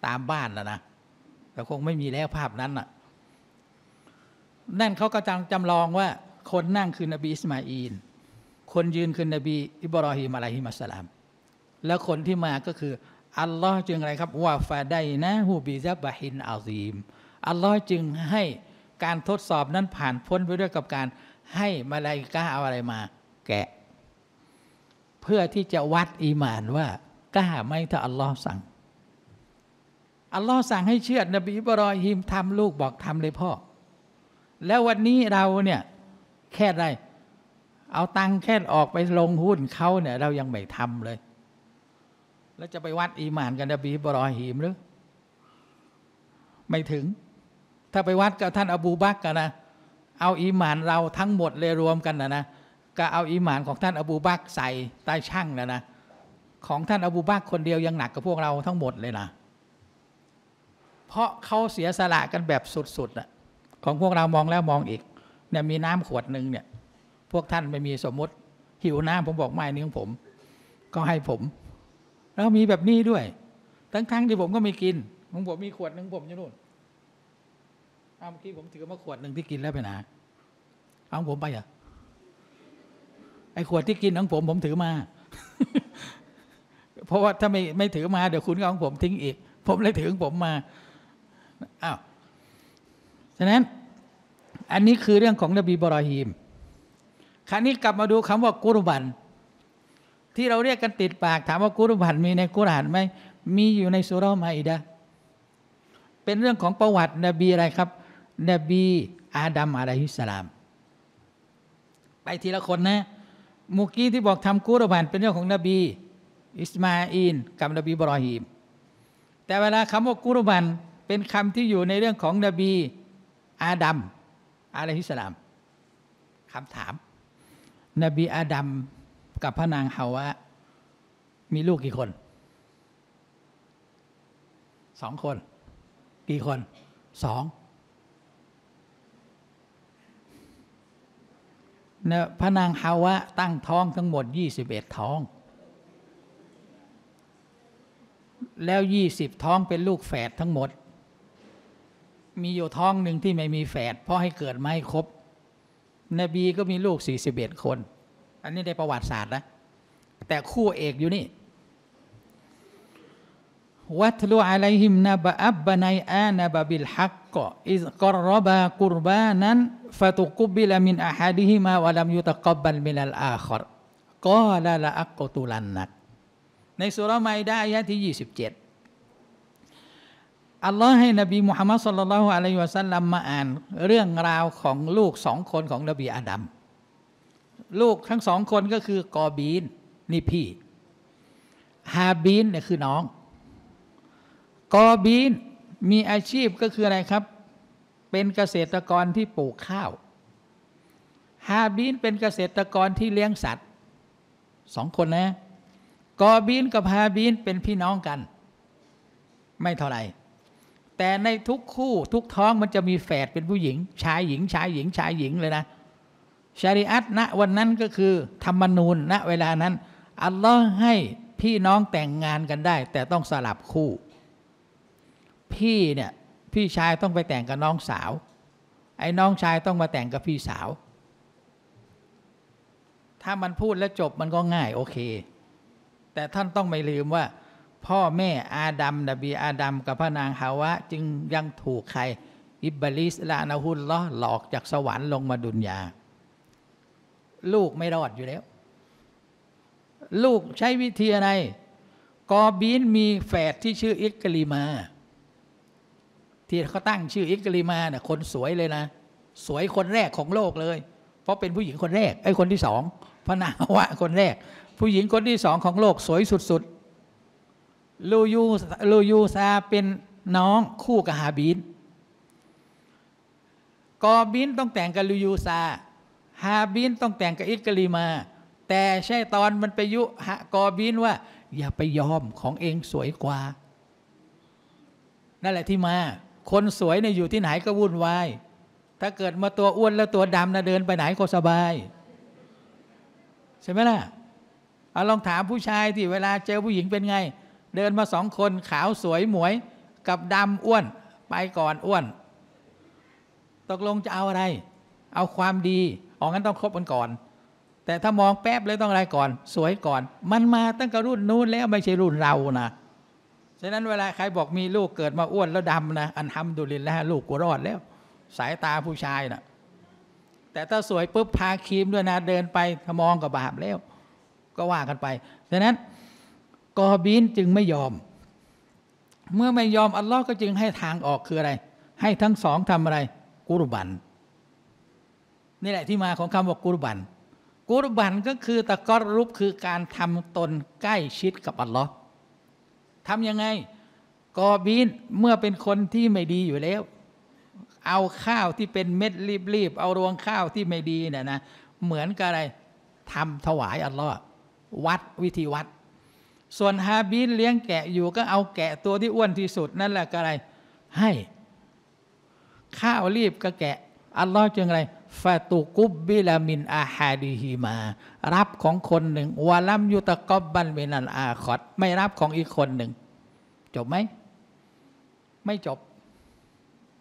ตามบ้านน่ะนะแต่คงไม่มีแล้วภาพนั้นน่ะนั่นเขาก็จำลองว่าคนนั่งคือนบีอิสมาอีลคนยืนคือนบีอิบรอฮีมอะลัยฮิมัสสลามแล้วคนที่มาก็คืออัลลอฮ์จึงอะไรครับว่าฟาไดนะฮูบิซะบะฮินอาซีมอัลลอฮ์จึงให้การทดสอบนั้นผ่านพ้นไปด้วยกับการให้มาลาอิกะฮ์เอาอะไรมาแกะเพื่อที่จะวัดอีหม่านว่ากล้าไหมถ้าอัลลอฮ์สั่งให้เชื่อนบีอิบรอฮีมทำลูกบอกทำเลยพ่อแล้ววันนี้เราเนี่ยแค่ไรเอาตังค์แค่ออกไปลงหุ้นเขาเนี่ยเรายังไม่ทำเลยแล้วจะไปวัดอีหม่านกันนบีอิบรอฮีมหรือไม่ถึงถ้าไปวัดกับท่านอบูบักรนะเอาอีหม่านเราทั้งหมดเลยรวมกันนะก็เอาอีหม่านของท่านอบูบักรใส่ใต้ช่างนะของท่านอบูบักรคนเดียวยังหนักกว่าพวกเราทั้งหมดเลยนะเพราะเขาเสียสละกันแบบสุดๆนะของพวกเรามองแล้วมองอีกเนี่ยมีน้ำขวดหนึ่งเนี่ยพวกท่านไม่มีสมมติหิวน้ำผมบอกไม่นี่ของผมก็ให้ผมแล้วมีแบบนี้ด้วยทั้งที่ผมก็ไม่กินของผมมีขวดหนึ่งผมอยู่นู่นเอาเมื่อกี้ผมถือมาขวดหนึ่งที่กินแล้วไปนะเอาผมไปเหรอไอ้ขวดที่กินของผมถือมา เพราะว่าถ้าไม่ถือมาเดี๋ยวคุณก็ของผมทิ้งอีกผมเลยถือของผมมาอ้าวฉะนั้นอันนี้คือเรื่องของนบีอิบรอฮีมคราวนี้กลับมาดูคำว่ากุรบันที่เราเรียกกันติดปากถามว่ากุรบันมีในกุรอานไหมมีอยู่ในซูเราะห์มาอิดะห์เป็นเรื่องของประวัตินบีอะไรครับนบีอาดัมอะลัยฮิสสลามไปทีละคนนะเมื่อกี้ที่บอกทำกุรบันเป็นเรื่องของนบีอิสมาอีลกับนบีอิบรอฮีม แต่เวลาคำว่ากุรบันเป็นคำที่อยู่ในเรื่องของนบีอาดัมอะลัยฮิสสลามคำถามนบีอาดัมกับพระนางฮาวามีลูกกี่คนสองคนกี่คนสองพระนางฮาวาตั้งท้องทั้งหมด21ท้องแล้ว20ท้องเป็นลูกแฝดทั้งหมดมีอยู่ท้องหนึ่งที่ไม่มีแฝดเพราะให้เกิดไม่ครบนบีก็มีลูก41คนอันนี้ในประวัติศาสตร์นะแต่คู่เอกอยู่นี่วัตลุอะลัยฮิมนะบะอับบะนัยอานะบะบิลฮักกะอิซกอรบะกุรบานันฟะตุกุบิละมินอะฮาดิฮิมาวะลัมยุตะกับบัลมินัลอาคอรกอละละอักกะตุลันนักในสุเราะห์ไมดะฮ์อายะห์ที่27อัลลอฮ์ให้นบีมุฮัมมัดศ็อลลัลลอฮุอะลัยฮิวะซัลลัมมาอ่านเรื่องราวของลูก2คนของนบีอาดัมลูกทั้ง2คนก็คือกอบีนนี่พี่ฮาบีนเนี่ยคือน้องกอบีนมีอาชีพก็คืออะไรครับเป็นเกษตรกรที่ปลูกข้าวฮาบีนเป็นเกษตรกรที่เลี้ยงสัตว์สองคนนะกอบีนกับฮาบีนเป็นพี่น้องกันไม่เท่าไหร่แต่ในทุกคู่ทุกท้องมันจะมีแฝดเป็นผู้หญิงชายหญิงชายหญิงชายหญิงเลยนะชารีอะห์ณวันนั้นก็คือธรรมนูญณเวลานั้นอัลลอฮ์ให้พี่น้องแต่งงานกันได้แต่ต้องสลับคู่พี่เนี่ยพี่ชายต้องไปแต่งกับน้องสาวไอ้น้องชายต้องมาแต่งกับพี่สาวถ้ามันพูดแล้วจบมันก็ง่ายโอเคแต่ท่านต้องไม่ลืมว่าพ่อแม่อาดัมนบีอาดัมกับพระนางฮาวะจึงยังถูกใครอิบลิสละนะฮุลลอฮ์หลอกจากสวรรค์ลงมาดุนยาลูกไม่รอดอยู่แล้วลูกใช้วิธีอะไรกอบีนมีแฝดที่ชื่ออิกลิมาที่เขาตั้งชื่ออิกลิมาเนี่ยคนสวยเลยนะสวยคนแรกของโลกเลยเพราะเป็นผู้หญิงคนแรกไอ้คนที่สองพระนางฮาวะคนแรกผู้หญิงคนที่สองของโลกสวยสุดๆลูยูซาเป็นน้องคู่กับฮาบีนกอบีนต้องแต่งกับลูยูซาฮาบีนต้องแต่งกับอิกลิมาแต่ใช่ตอนมันไปยุกอบีนว่าอย่าไปยอมของเองสวยกว่านั่นแหละที่มาคนสวยเนี่ยอยู่ที่ไหนก็วุ่นวายถ้าเกิดมาตัวอ้วนแล้วตัวดำนะเดินไปไหนก็สบายใช่ไหมล่ะเอาลองถามผู้ชายที่เวลาเจอผู้หญิงเป็นไงเดินมาสองคนขาวสวยหมวยกับดำอ้วนไปก่อนอ้วนตกลงจะเอาอะไรเอาความดีอ๋องั้นต้องคบกันก่อนแต่ถ้ามองแป๊บเลยต้องอะไรก่อนสวยก่อนมันมาตั้งแต่รุ่นนู้นแล้วไม่ใช่รุ่นเรานะฉะนั้นเวลาใครบอกมีลูกเกิดมาอ้วนแล้วดำนะอัลฮัมดุลิลละลูกกูรอดแล้วสายตาผู้ชายนะแต่ถ้าสวยปุ๊บทาครีมด้วยนะเดินไปมองกับบาปแล้วก็ว่ากันไปฉะนั้นกอบีนจึงไม่ยอมเมื่อไม่ยอมอัลลอฮ์ก็จึงให้ทางออกคืออะไรให้ทั้งสองทำอะไรกุรบันนี่แหละที่มาของคำว่ากุรบันกุรบันก็คือตะกอรุบคือการทำตนใกล้ชิดกับอัลลอฮ์ทำยังไงกอบีนเมื่อเป็นคนที่ไม่ดีอยู่แล้วเอาข้าวที่เป็นเม็ดรีบๆเอารวงข้าวที่ไม่ดีเนี่ยนะเหมือนกับอะไรทำถวายอัลลอฮ์วัดวิธีวัดส่วนฮาบีนเลี้ยงแกะอยู่ก็เอาแกะตัวที่อ้วนที่สุดนั่นแหละก็อะไรให้ข้าวรีบกับแกะอัลลอฮ์จึงอะไรฟาตุกุบบิลามินอาฮาดิฮิมารับของคนหนึ่งวะลัมยุตะกับบัลมินัลอาคอรไม่รับของอีกคนหนึ่งจบไหมไม่จบ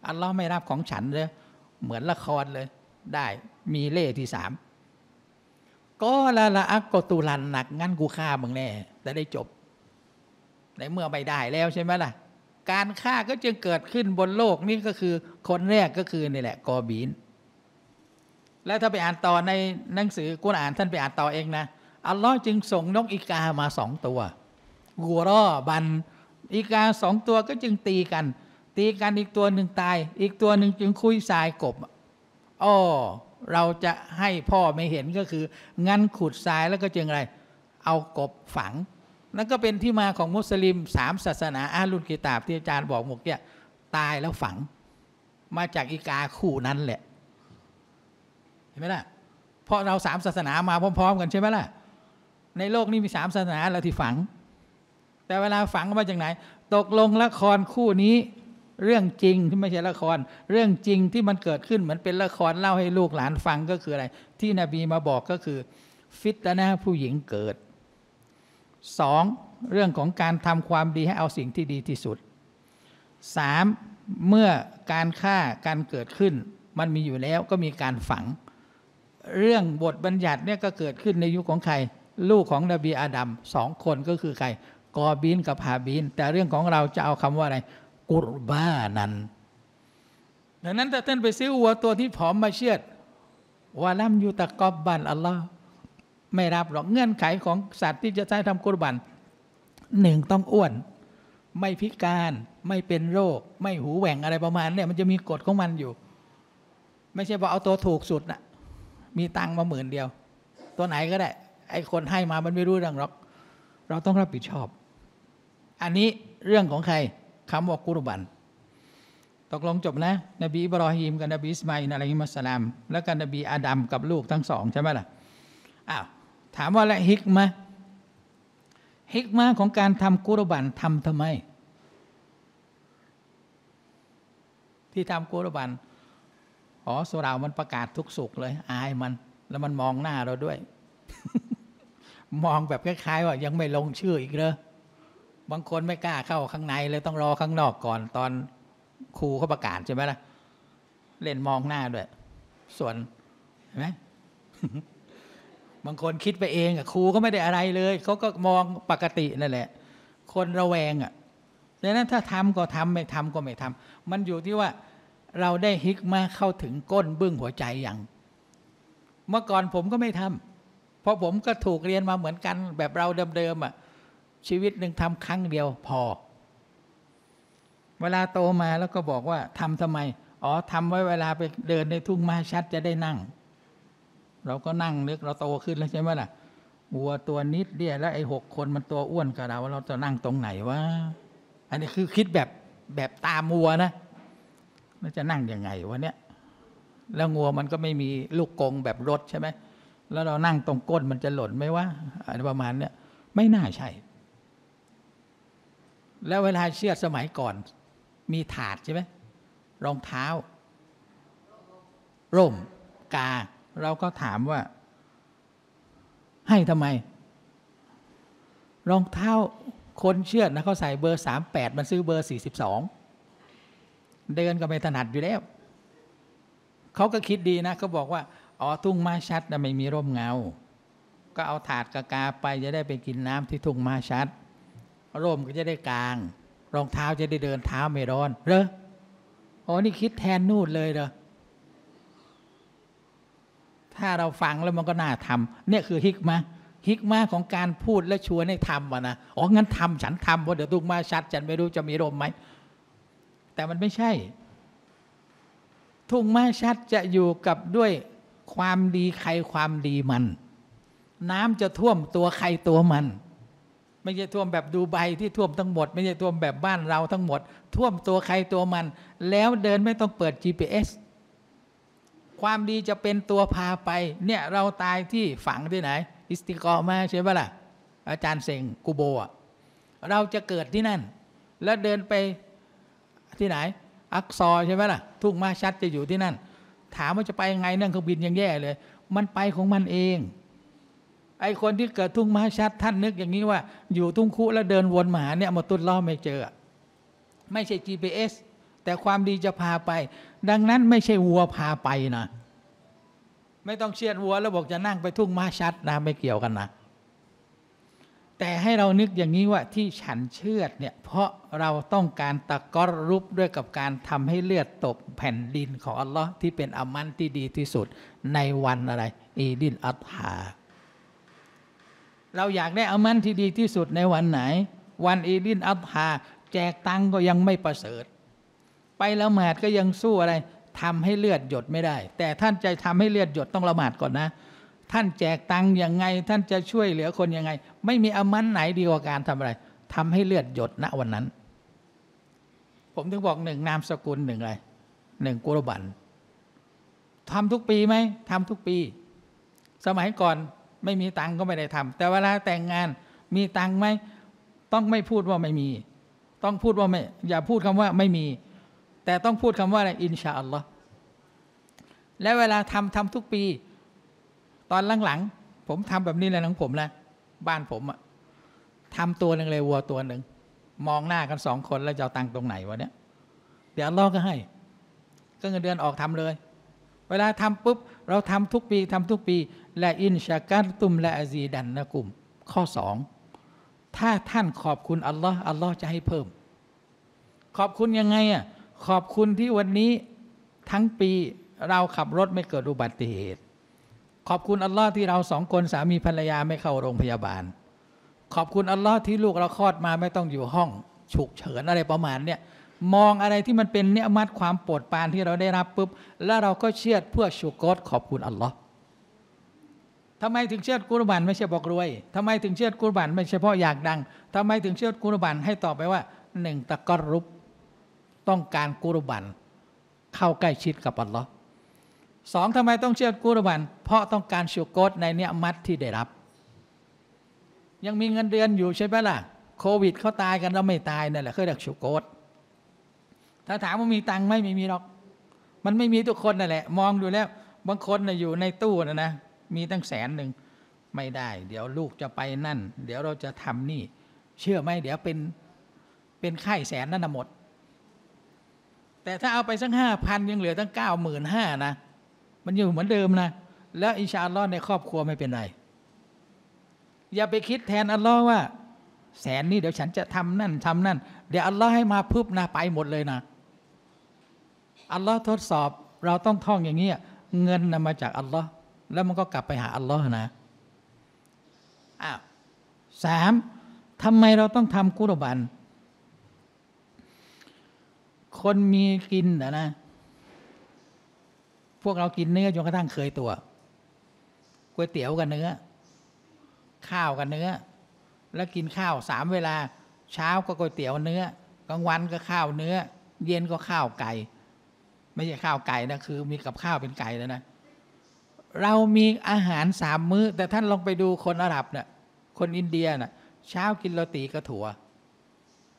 อัลลอฮ์ไม่รับของฉันเลยเหมือนละครเลยได้มีเล่ที่สามก็ละละอักกตุลันหนักงั้นกูฆ่ามึงแน่แต่ได้จบในเมื่อไม่ได้แล้วใช่ไหมล่ะการฆ่าก็จึงเกิดขึ้นบนโลกนี่ก็คือคนแรกก็คือนี่แหละกอบีนแล้วถ้าไปอ่านต่อในหนังสือกุรอานท่านไปอ่านต่อเองนะอัลลอฮ์จึงส่งนกอีกามาสองตัวกูรอบันอีกาสองตัวก็จึงตีกันอีกตัวหนึ่งตายอีกตัวหนึ่งจึงคุยทรายกบอ้อเราจะให้พ่อไม่เห็นก็คืองั้นขุดทรายแล้วก็จึงอะไรเอากบฝัง นั่นก็เป็นที่มาของมุสลิมสามศาสนาอาลุลกิตาบที่อาจารย์บอกหมกเนี่ยตายแล้วฝังมาจากอีกาคู่นั้นแหละเห็นไหมล่ะเพราะเราสามศาสนามาพร้อมๆกันใช่ไหมล่ะในโลกนี้มีสามศาสนาเราที่ฝังแต่เวลาฝังมาจากไหนตกลงละครคู่นี้เรื่องจริงที่ไม่ใช่ละครเรื่องจริงที่มันเกิดขึ้นเหมือนเป็นละครเล่าให้ลูกหลานฟังก็คืออะไรที่นบีมาบอกก็คือฟิตนะห์ผู้หญิงเกิดสองเรื่องของการทำความดีให้เอาสิ่งที่ดีที่สุดสามเมื่อการฆ่าการเกิดขึ้นมันมีอยู่แล้วก็มีการฝังเรื่องบทบัญญัติเนี่ยก็เกิดขึ้นในยุคของใครลูกของนบีอาดัมสองคนก็คือใครกอบีนกับฮาบีนแต่เรื่องของเราจะเอาคำว่าอะไรกุรบานันดังนั้นถ้าท่านไปซื้อวัวตัวที่ผอมมาเชือดวะลัมยูตะกอบบันอัลลอฮ์ไม่รับหรอกเงื่อนไขของสัตว์ที่จะใช้ทำกุรบันหนึ่งต้องอ้วนไม่พิการไม่เป็นโรคไม่หูแหว่งอะไรประมาณเนี่ยมันจะมีกฎของมันอยู่ไม่ใช่ว่าเอาตัวถูกสุดนะมีตังมา10,000 เดียวตัวไหนก็ได้ไอ้คนให้มามันไม่รู้เรื่องหรอกเราต้องรับผิดชอบอันนี้เรื่องของใครคำว่ากุรบันตกลงจบนะนบีอิบรอฮีมกับนบีอิสมาอิลอะลัยฮิมุสสลามแล้วก็นบีอาดัมกับลูกทั้งสองใช่ไหมล่ะอ้าวถามว่าละฮิกมะของการทำกุรบันทำไมที่ทำกุรบันอ๋อสุรามันประกาศทุกสุขเลยอายมันแล้วมันมองหน้าเราด้วย มองแบบคล้ายๆว่ายังไม่ลงชื่ออีกเลยบางคนไม่กล้าเข้าข้างในเลยต้องรอข้างนอกก่อนตอนครูเขาประกาศใช่ไหมล่ะเล่นมองหน้าด้วยส่วนเห็นไหม บางคนคิดไปเองอ่ะครูก็ไม่ได้อะไรเลยเขาก็มองปกตินั่นแหละคนระแวงอ่ะดังนั้นถ้าทำก็ทำไม่ทำก็ไม่ทำมันอยู่ที่ว่าเราได้ฮิกมาเข้าถึงก้นบึ้งหัวใจอย่างเมื่อก่อนผมก็ไม่ทำเพราะผมก็ถูกเรียนมาเหมือนกันแบบเราเดิมๆอ่ะชีวิตหนึ่งทำครั้งเดียวพอเวลาโตมาแล้วก็บอกว่าทำไมอ๋อทำไว้เวลาไปเดินในทุ่งมาชัดจะได้นั่งเราก็นั่งนึกเราโตขึ้นแล้วใช่ไหมล่ะวัวตัวนิดเดียวแล้วไอ้6 คนมันตัวอ้วนกับเราเราจะนั่งตรงไหนวะอันนี้คือคิดแบบตามวัวนะมันจะนั่งยังไงวะเนี่ยแล้วงัวมันก็ไม่มีลูกกงแบบรถใช่ไหมแล้วเรานั่งตรงก้นมันจะหล่นไหมวะอะไรประมาณเนี้ยไม่น่าใช่แล้วเวลาเชือดสมัยก่อนมีถาดใช่ไหมรองเท้าร่มกาเราก็ถามว่าให้ทำไมรองเท้าคนเชือดนะเขาใส่เบอร์38มันซื้อเบอร์42เดินก็ไม่ถนัดอยู่แล้วเขาก็คิดดีนะเขาบอกว่าอ๋อทุ่งมาชัดนะไม่มีร่มเงาก็เอาถาดกาไปจะได้ไปกินน้ำที่ทุ่งมาชัดร่มก็จะได้กลางรองเท้าจะได้เดินเท้าไม่ร้อนเหรออ๋อนี่คิดแทนนู่นเลยเหรอถ้าเราฟังแล้วมันก็น่าทำเนี่ยคือฮิกมะของการพูดและชวนให้ทำวะนะอ๋องั้นทำฉันทำเพราะเดี๋ยวตุกมาชัดฉันไม่รู้จะมีร่มไหมแต่มันไม่ใช่ทุ่งมาชัดจะอยู่กับด้วยความดีใครความดีมันน้ำจะท่วมตัวใครตัวมันไม่ใช่ท่วมแบบดูไบที่ท่วมทั้งหมดไม่ใช่ท่วมแบบบ้านเราทั้งหมดท่วมตัวใครตัวมันแล้วเดินไม่ต้องเปิด GPS ความดีจะเป็นตัวพาไปเนี่ยเราตายที่ฝังที่ไหนอิสติกอมาใช่ไหมล่ะอาจารย์เสงกูโบะเราจะเกิดที่นั่นแล้วเดินไปที่ไหนอักซอใช่ไหมล่ะทุ่งมาชัดจะอยู่ที่นั่นถามว่าจะไปไงนั่งเครื่องบินยังแย่เลยมันไปของมันเองไอคนที่เกิดทุ่งมาชัดท่านนึกอย่างนี้ว่าอยู่ทุ่งคุแล้วเดินวนมาหาเนี่ยมาตุดล้อไม่เจอไม่ใช่ GPS แต่ความดีจะพาไปดังนั้นไม่ใช่วัวพาไปนะไม่ต้องเชือดวัวแล้วบอกจะนั่งไปทุ่งมาชัดนะไม่เกี่ยวกันนะแต่ให้เรานึกอย่างนี้ว่าที่ฉันเชือดเนี่ยเพราะเราต้องการตะกอรุบด้วยกับการทำให้เลือดตกแผ่นดินของอัลลอฮ์ที่เป็นอามันที่ดีที่สุดในวันอะไรอีดิลอัฎฮาเราอยากได้อามันที่ดีที่สุดในวันไหนวันอีดินอัลฮาแจกตังก็ยังไม่ประเสริฐไปละหมาดก็ยังสู้อะไรทำให้เลือดหยดไม่ได้แต่ท่านจะทำให้เลือดหยดต้องละหมาดก่อนนะ ท่านแจกตังค์ยังไงท่านจะช่วยเหลือคนยังไงไม่มีอมันไหนดีกว่าการทำอะไรทำให้เลือดหยดณวันนั้นผมถึงบอกหนึ่งนามสกุลหนึ่งอะไรหนึ่งกุรบันทำทุกปีไหมทำทุกปีสมัยก่อนไม่มีตังค์ก็ไม่ได้ทำแต่เวลาแต่งงานมีตังค์ไหมต้องไม่พูดว่าไม่มีต้องพูดว่าไม่อย่าพูดคำว่าไม่มีแต่ต้องพูดคำว่าอะไรอินชาอัลลอฮ์และเวลาทำทุกปีตอนหลังๆผมทำแบบนี้เลยของผมนะบ้านผมอะทำตัวหนึ่งเลยวัวตัวหนึ่งมองหน้ากันสองคนแล้วจะเอาตังค์ตรงไหนวะเนี่ยเดี๋ยวอัลลอฮ์ก็ให้ก็เงินเดือนออกทำเลยเวลาทำปุ๊บเราทำทุกปีและอินชาการตุมและอาซีดันนะกลุ่มข้อสองถ้าท่านขอบคุณอัลลอฮ์อัลลอฮ์จะให้เพิ่มขอบคุณยังไงอ่ะขอบคุณที่วันนี้ทั้งปีเราขับรถไม่เกิดอุบัติเหตุขอบคุณอัลลอฮ์ที่เราสองคนสามีภรรยาไม่เข้าโรงพยาบาลขอบคุณอัลลอฮ์ที่ลูกเราคลอดมาไม่ต้องอยู่ห้องฉุกเฉินอะไรประมาณเนี่ยมองอะไรที่มันเป็นเนื้อมัดความโปรดปรานที่เราได้รับปุ๊บแล้วเราก็เชื่อเพื่อชูกรขอบคุณอัลลอฮ์ทำไมถึงเชื่อกุรบานไม่ใช่บอกรวยทำไมถึงเชื่อกุรบานไม่ใช่เพราะอยากดังทำไมถึงเชื่อกุรบานให้ตอบไปว่าหนึ่งตะกรุบต้องการกุรบานเข้าใกล้ชิดกับอัลลอฮ์สองทำไมต้องเชื่อกุรบานเพราะต้องการชูกรในเนื้อมัดที่ได้รับยังมีเงินเดือนอยู่ใช่ไหมล่ะโควิดเขาตายกันเราไม่ตายนั่นแหละเขาเรียกชูกรถ้าถามว่ามีตังค์ไหมไม่มีหรอกมันไม่มีทุกคนนั่นแหละมองดูแล้วบางคนอยู่ในตู้นะมีตั้ง100,000ไม่ได้เดี๋ยวลูกจะไปนั่นเดี๋ยวเราจะทำนี่เชื่อไหมเดี๋ยวเป็นไข้100,000นั่นหมดแต่ถ้าเอาไปสัก 5,000 ยังเหลือตั้ง 95,000 นะมันอยู่เหมือนเดิมนะแล้วอินชาอัลลอฮ์ในครอบครัวไม่เป็นไรอย่าไปคิดแทนอัลลอฮ์ว่าแสนนี่เดี๋ยวฉันจะทำนั่นเดี๋ยวอัลลอฮ์ให้มาพึบนะไปหมดเลยนะอัลลอฮ์ทดสอบเราต้องท่องอย่างนี้เงินนำมาจากอัลลอฮ์แล้วมันก็กลับไปหาอัลลอฮ์นะ3ทำไมเราต้องทำกุรบานคนมีกินนะพวกเรากินเนื้อจนกระทั่งเคยตัวก๋วยเตี๋ยวกับเนื้อข้าวกับเนื้อแล้วกินข้าว3เวลาเช้าก็ก๋วยเตี๋ยวเนื้อกลางวันก็ข้าวเนื้อเย็นก็ข้าวไก่ไม่ใช่ข้าวไก่นะคือมีกับข้าวเป็นไก่แล้วนะเรามีอาหาร3มื้อแต่ท่านลองไปดูคนอาหรับเนี่ยคนอินเดียน่ะเช้ากินโรตีกับถั่ว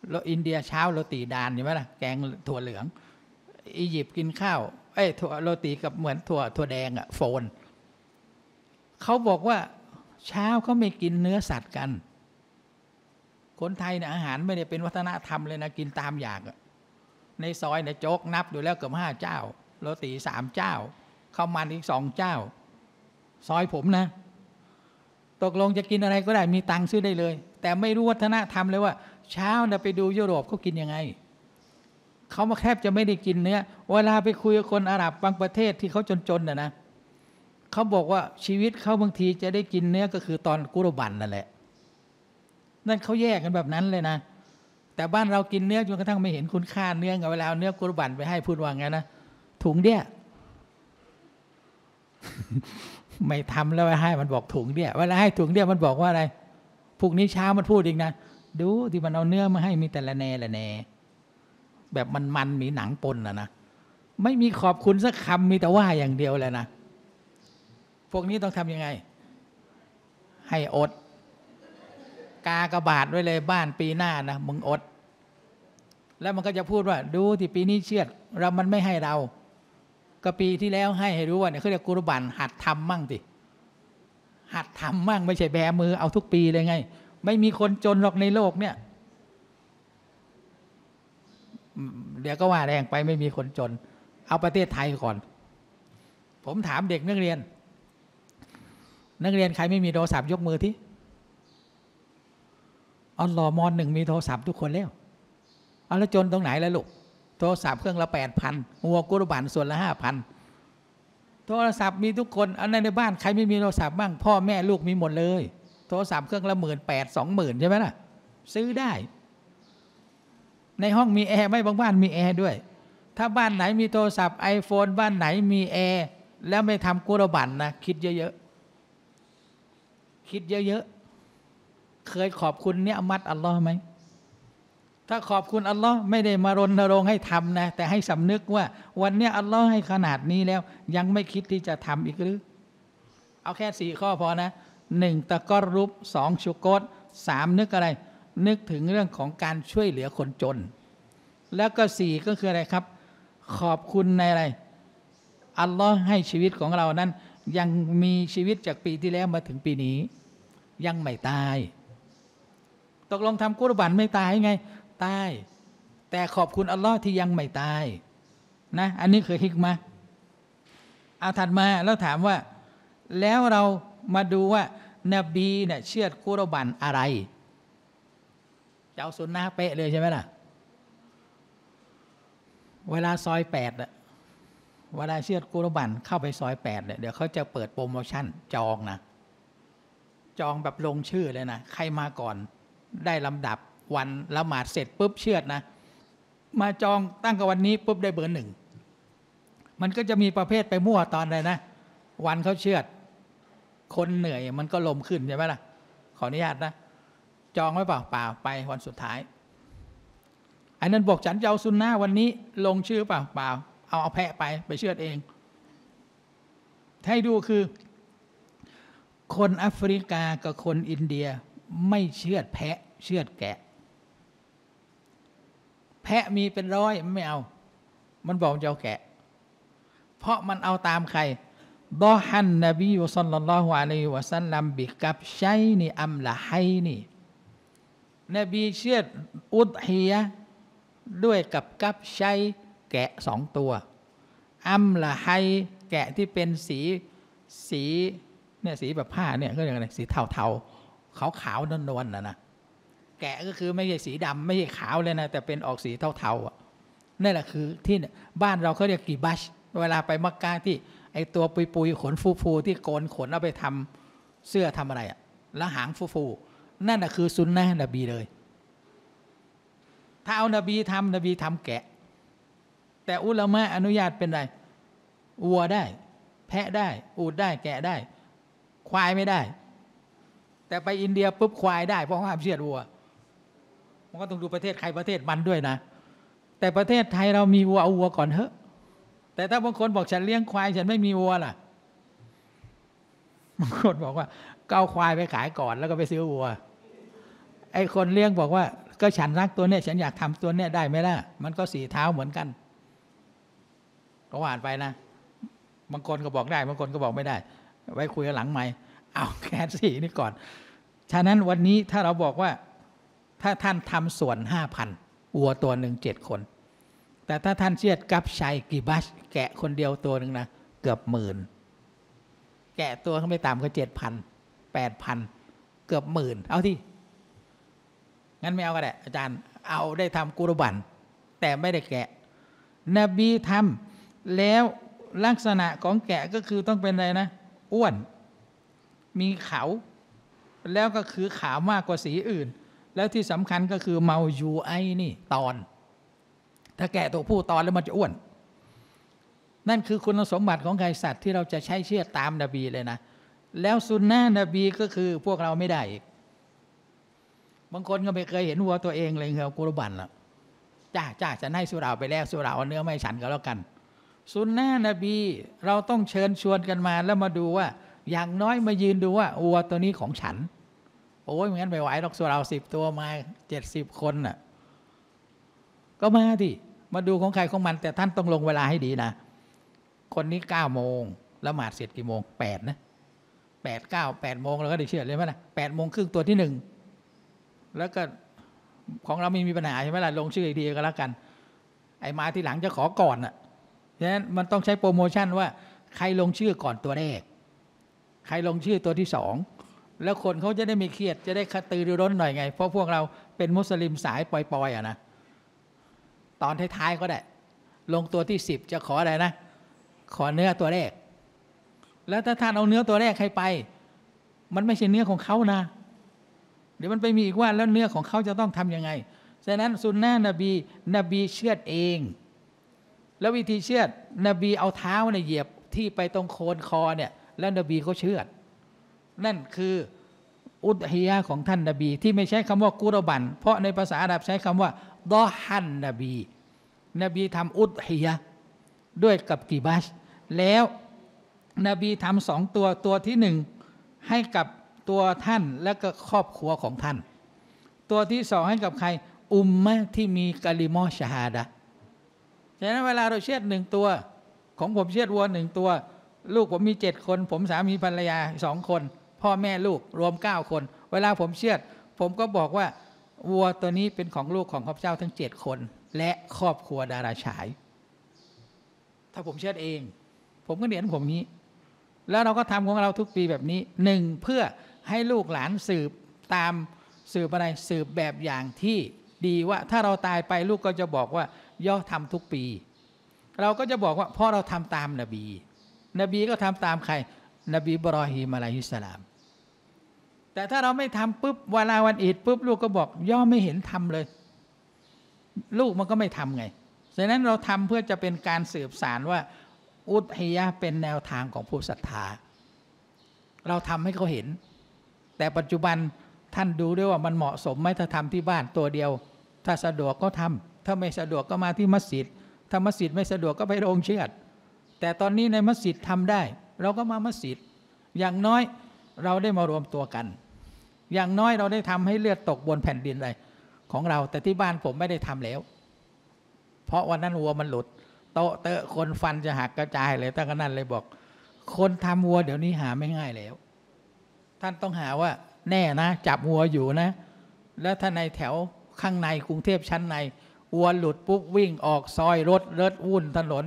แล้วอินเดียเช้าโรตีดานใช่ไหมล่ะแกงถั่วเหลืองอียิปต์กินข้าวโรตีกับเหมือนถั่วแดงอ่ะโฟนเขาบอกว่าเช้าเขาไม่กินเนื้อสัตว์กันคนไทยเนี่ยอาหารไม่ได้เป็นวัฒนธรรมเลยนะกินตามอยากในซอยเนี่ยโจ๊กนับดูแล้วเกือบ5เจ้าโรตี3เจ้าข้าวมันอีก2เจ้าซอยผมนะตกลงจะกินอะไรก็ได้มีตังค์ซื้อได้เลยแต่ไม่รู้วัฒนธรรมเลยว่าเช้าเนี่ยไปดูยุโรปเขากินยังไงเขามาแทบจะไม่ได้กินเนื้อเวลาไปคุยกับคนอาหรับบางประเทศที่เขาจนๆนะเขาบอกว่าชีวิตเขาบางทีจะได้กินเนื้อก็คือตอนกุรบันนั่นแหละนั่นเขาแยกกันแบบนั้นเลยนะแต่บ้านเรากินเนื้อจนกระทั่งไม่เห็นคุณค่าเนื้อเวลาเอาเนื้อกุรบันไปให้พูดว่าไงนะถุงเดี้ยไม่ทำแล้วให้มันบอกถุงเดี้ยเวลาให้ถุงเดี้ยมันบอกว่าอะไรพรุ่งนี้เช้ามันพูดอีกนะดูที่มันเอาเนื้อมาให้มีแต่ละแน่แบบมันมีหนังปนนะไม่มีขอบคุณสักคำมีแต่ว่าอย่างเดียวเลยนะพวกนี้ต้องทำยังไงให้อดกากบาทไว้เลยบ้านปีหน้านะมึงอดแล้วมันก็จะพูดว่าดูที่ปีนี้เชือดเรามันไม่ให้เราก็ปีที่แล้วให้รู้ว่าเนี่ยเขาเรียกกุรบันหัดทำมั่งสิหัดทำมั่งไม่ใช่แบมือเอาทุกปีเลยไงไม่มีคนจนหรอกในโลกเนี่ยเดี๋ยวก็ว่าแรงไปไม่มีคนจนเอาประเทศไทยก่อนผมถามเด็กนักเรียนใครไม่มีโทรศัพท์ยกมือที่อัลลอฮ์มอหนึ่งมีโทรศัพท์ทุกคนแล้วเอาแล้วจนตรงไหนล่ะลูกโทรศัพท์เครื่องละ 8,000 หัวกุรบันส่วนละ 5,000 โทรศัพท์มีทุกคนอันในบ้านใครไม่มีโทรศัพท์บ้างพ่อแม่ลูกมีหมดเลยโทรศัพท์เครื่องละ 18,000 20,000 ใช่ไหมล่ะซื้อได้ในห้องมีแอร์ไหมบางบ้านมีแอร์ด้วยถ้าบ้านไหนมีโทรศัพท์ iPhone บ้านไหนมีแอร์แล้วไม่ทำกุรบันนะคิดเยอะ คิดเยอะๆเคยขอบคุณเนียมัดอัลลอฮ์ไหมถ้าขอบคุณอัลลอฮ์ไม่ได้มารณรงค์ให้ทำนะแต่ให้สำนึกว่าวันนี้อัลลอฮ์ให้ขนาดนี้แล้วยังไม่คิดที่จะทำอีกหรือเอาแค่4ข้อพอนะ1ตะกอรุบ2ชุกร3นึกอะไรนึกถึงเรื่องของการช่วยเหลือคนจนแล้วก็4ก็คืออะไรครับขอบคุณในอะไรอัลลอฮ์ให้ชีวิตของเรานั้นยังมีชีวิตจากปีที่แล้วมาถึงปีนี้ยังไม่ตายตกลงทำกุรบันไม่ตายไงตายแต่ขอบคุณอัลลอฮ์ที่ยังไม่ตายนะอันนี้คือฮิกมะห์เอาถัดมาแล้วถามว่าแล้วเรามาดูว่านบีเนี่ยเชื่อกุรบันอะไรจะเอาสุนนะเป๊ะเลยใช่ไหมล่ะเวลาซอย8อะเวลาเชื่อกุรบันเข้าไปซอย8เนี่ยเดี๋ยวเขาจะเปิดโปรโมชั่นจองนะจองแบบลงชื่อเลยนะใครมาก่อนได้ลำดับวันละหมาดเสร็จปุ๊บเชื่อนะมาจองตั้งกับวันนี้ปุ๊บได้เบอร์ 1มันก็จะมีประเภทไปมั่วตอนเลยนะวันเขาเชื่อคนเหนื่อยมันก็ลมขึ้นใช่ไหมล่ะขออนุญาตนะจองไว้เปล่าเปล่าไปวันสุดท้ายอันนั้นบอกฉันจะเอาซุนนะวันนี้ลงชื่อเปล่าเปล่าเอาแพะไปเชื่อเองให้ดูคือคนแอฟริกากับคนอินเดียไม่เชื่อแพะเชื่อแกะแพะมีเป็นร้อยไม่เอามันบอกจะเอาแกะเพราะมันเอาตามใครดอฮันนบีอยู่ศ็อลลัลลอฮุอะลัยฮิวะซัลลัมบิกับชัยนี่อัมละไฮนี่นบีเชื่ออุดฮียะด้วยกับกับชัยแกะ2ตัวอัมละไฮแกะที่เป็นสีเนี่ยสีแบบผ้าเนี่ยก็อย่างไรสีเทาๆขาวๆนวลๆนะแกะก็คือไม่ใช่สีดำไม่ใช่ขาวเลยนะแต่เป็นออกสีเทาๆอ่ะนั่นแหละคือที่บ้านเราเขาเรียกกีบัชเวลาไปมักกะที่ไอตัวปุยๆขนฟูๆที่โกนขนเอาไปทำเสื้อทำอะไรอ่ะแล้วหางฟูๆนั่นแหะคือซุนนะนบีเลยถ้าเอานบีทำแกะแต่อุลามะอนุญาตเป็นไรวัวได้แพะได้อูฐได้แกะได้ควายไม่ได้แต่ไปอินเดียปุ๊บควายได้เพราะห้ามเชือดวัวมันก็ต้องดูประเทศใครประเทศมันด้วยนะแต่ประเทศไทยเรามีวัวเอาวัวก่อนเถอะแต่ถ้าบางคนบอกฉันเลี้ยงควายฉันไม่มีวัวล่ะบางคนบอกว่าเอาควายไปขายก่อนแล้วก็ไปซื้อวัวไอ้คนเลี้ยงบอกว่าก็ฉันรักตัวเนี่ยฉันอยากทำตัวเนี่ยได้ไหมล่ะมันก็สีเท้าเหมือนกันก็ว่าไปนะบางคนก็บอกได้บางคนก็บอกไม่ได้ไว้คุยหลังไมค์เอาแค่สีนี่ก่อนฉะนั้นวันนี้ถ้าเราบอกว่าถ้าท่านทำสวน 5,000 วัวตัวหนึ่ง7 คนแต่ถ้าท่านเชื่อกับชัยกิบัชแกะคนเดียวตัวหนึ่งนะเกือบ10,000แกะตัวเขาไม่ต่ำกว่า 7,000 8,000 เกือบ10,000เอาที่งั้นไม่เอาก็ได้อาจารย์เอาได้ทำกุรบันแต่ไม่ได้แกะนบีทำแล้วลักษณะของแกะก็คือต้องเป็นอะไรนะอ้วนมีเขาแล้วก็คือขาวมากกว่าสีอื่นแล้วที่สำคัญก็คือเมายูไอนี่ตอนถ้าแกะตัวผู้ตอนแล้วมันจะอ้วนนั่นคือคุณสมบัติของไก่สัตว์ที่เราจะใช้เชื่อตามนบีเลยนะแล้วซุนนะนบีก็คือพวกเราไม่ได้อีกบางคนก็ไม่เคยเห็นวัวตัวเองเลยเอากุรบันละจ้าฉันให้สุราไปแล้วสุราเอาเนื้อไม่ฉันก็แล้วกันซุนนะนบีเราต้องเชิญชวนกันมาแล้วมาดูว่าอย่างน้อยมายืนดูว่าวัวตัวนี้ของฉันโอ้ยงั้นไม่ไหวหรอกสุรา10 ตัวมา70 คนน่ะก็มาดิมาดูของใครของมันแต่ท่านต้องลงเวลาให้ดีนะคนนี้9 โมงละหมาดเสร็จกี่โมง8นะ8 9 8 โมงเราก็ได้เชื่อเลยไหมนะ8 โมงครึ่งตัวที่1แล้วก็ของเราไม่มีปัญหาใช่ไหมล่ะลงชื่ออีกทีก็แล้วกันไอ้มาที่หลังจะขอก่อนอ่ะฉะนั้นมันต้องใช้โปรโมชั่นว่าใครลงชื่อก่อนตัวแรกใครลงชื่อตัวที่2แล้วคนเขาจะได้ไม่เครียดจะได้กระตือรือร้นหน่อยไงเพราะพวกเราเป็นมุสลิมสายปล่อยๆอ่ะนะตอนท้ายๆก็ได้ลงตัวที่10จะขออะไรนะขอเนื้อตัวแรกแล้วถ้าท่านเอาเนื้อตัวแรกใครไปมันไม่ใช่เนื้อของเขานะเดี๋ยวมันไปมีอีกว่าแล้วเนื้อของเขาจะต้องทำยังไงฉะนั้นซุนนะห์นบีเชือดเองแล้ววิธีเชือดนบีเอาเท้าเนี่ยเหยียบที่ไปตรงโคนคอเนี่ยแล้วนบีก็เชือดนั่นคือ อุดฮิยะของท่านนบีที่ไม่ใช้คำว่ากุรบันเพราะในภาษาอาหรับใช้คำว่าดอฮันนบีทำอุดฮิยะด้วยกับกีบัชแล้วนบีทำสองตัวที่หนึ่งให้กับตัวท่านและก็ครอบครัวของท่านตัวที่สองให้กับใครอุมมะที่มีกะลิมอชะฮาดะฉะนั้นเวลาเราเชือดหนึ่งตัวของผมเชือดวัวหนึ่งตัวลูกผมมี7คนผมสามีภรรยา2คนพ่อแม่ลูกรวม9คนเวลาผมเชือดผมก็บอกว่าวัวตัวนี้เป็นของลูกของข้าพเจ้าทั้ง7คนและครอบครัวดาราฉายถ้าผมเชือดเองผมก็เรียนผมนี้แล้วเราก็ทำของเราทุกปีแบบนี้หนึ่งเพื่อให้ลูกหลานสืบตามสืบอะไรสืบแบบอย่างที่ดีว่าถ้าเราตายไปลูกก็จะบอกว่าย่อทำทุกปีเราก็จะบอกว่าพ่อเราทำตามนบีก็ทำตามใครนบีบรอฮีมอะลัยฮิสสลามแต่ถ้าเราไม่ทำปุ๊บเวลาวันอีดปุ๊บลูกก็บอกย่อไม่เห็นทำเลยลูกมันก็ไม่ทำไงฉะนั้นเราทำเพื่อจะเป็นการสืบสานว่าอุดฮิยะห์เป็นแนวทางของผู้ศรัทธาเราทำให้เขาเห็นแต่ปัจจุบันท่านดูด้วยว่ามันเหมาะสมไหมถ้าทำที่บ้านตัวเดียวถ้าสะดวกก็ทำถ้าไม่สะดวกก็มาที่มัสยิดถ้ามัสยิดไม่สะดวกก็ไปโรงเชือดแต่ตอนนี้ในมัสยิดทำได้เราก็มามัสยิดอย่างน้อยเราได้มารวมตัวกันอย่างน้อยเราได้ทำให้เลือดตกบนแผ่นดินอะไรของเราแต่ที่บ้านผมไม่ได้ทำแล้วเพราะวันนั้นวัวมันหลุดโต๊ะเตอะคนฟันจะหักกระจายเลยตั้งนั้นเลยบอกคนทำวัวเดี๋ยวนี้หาไม่ง่ายแล้วท่านต้องหาว่าแน่นะจับวัวอยู่นะแล้วถ้าในแถวข้างในกรุงเทพชั้นในวัวหลุดปุ๊บวิ่งออกซอยรถเลิศวุ่นถนน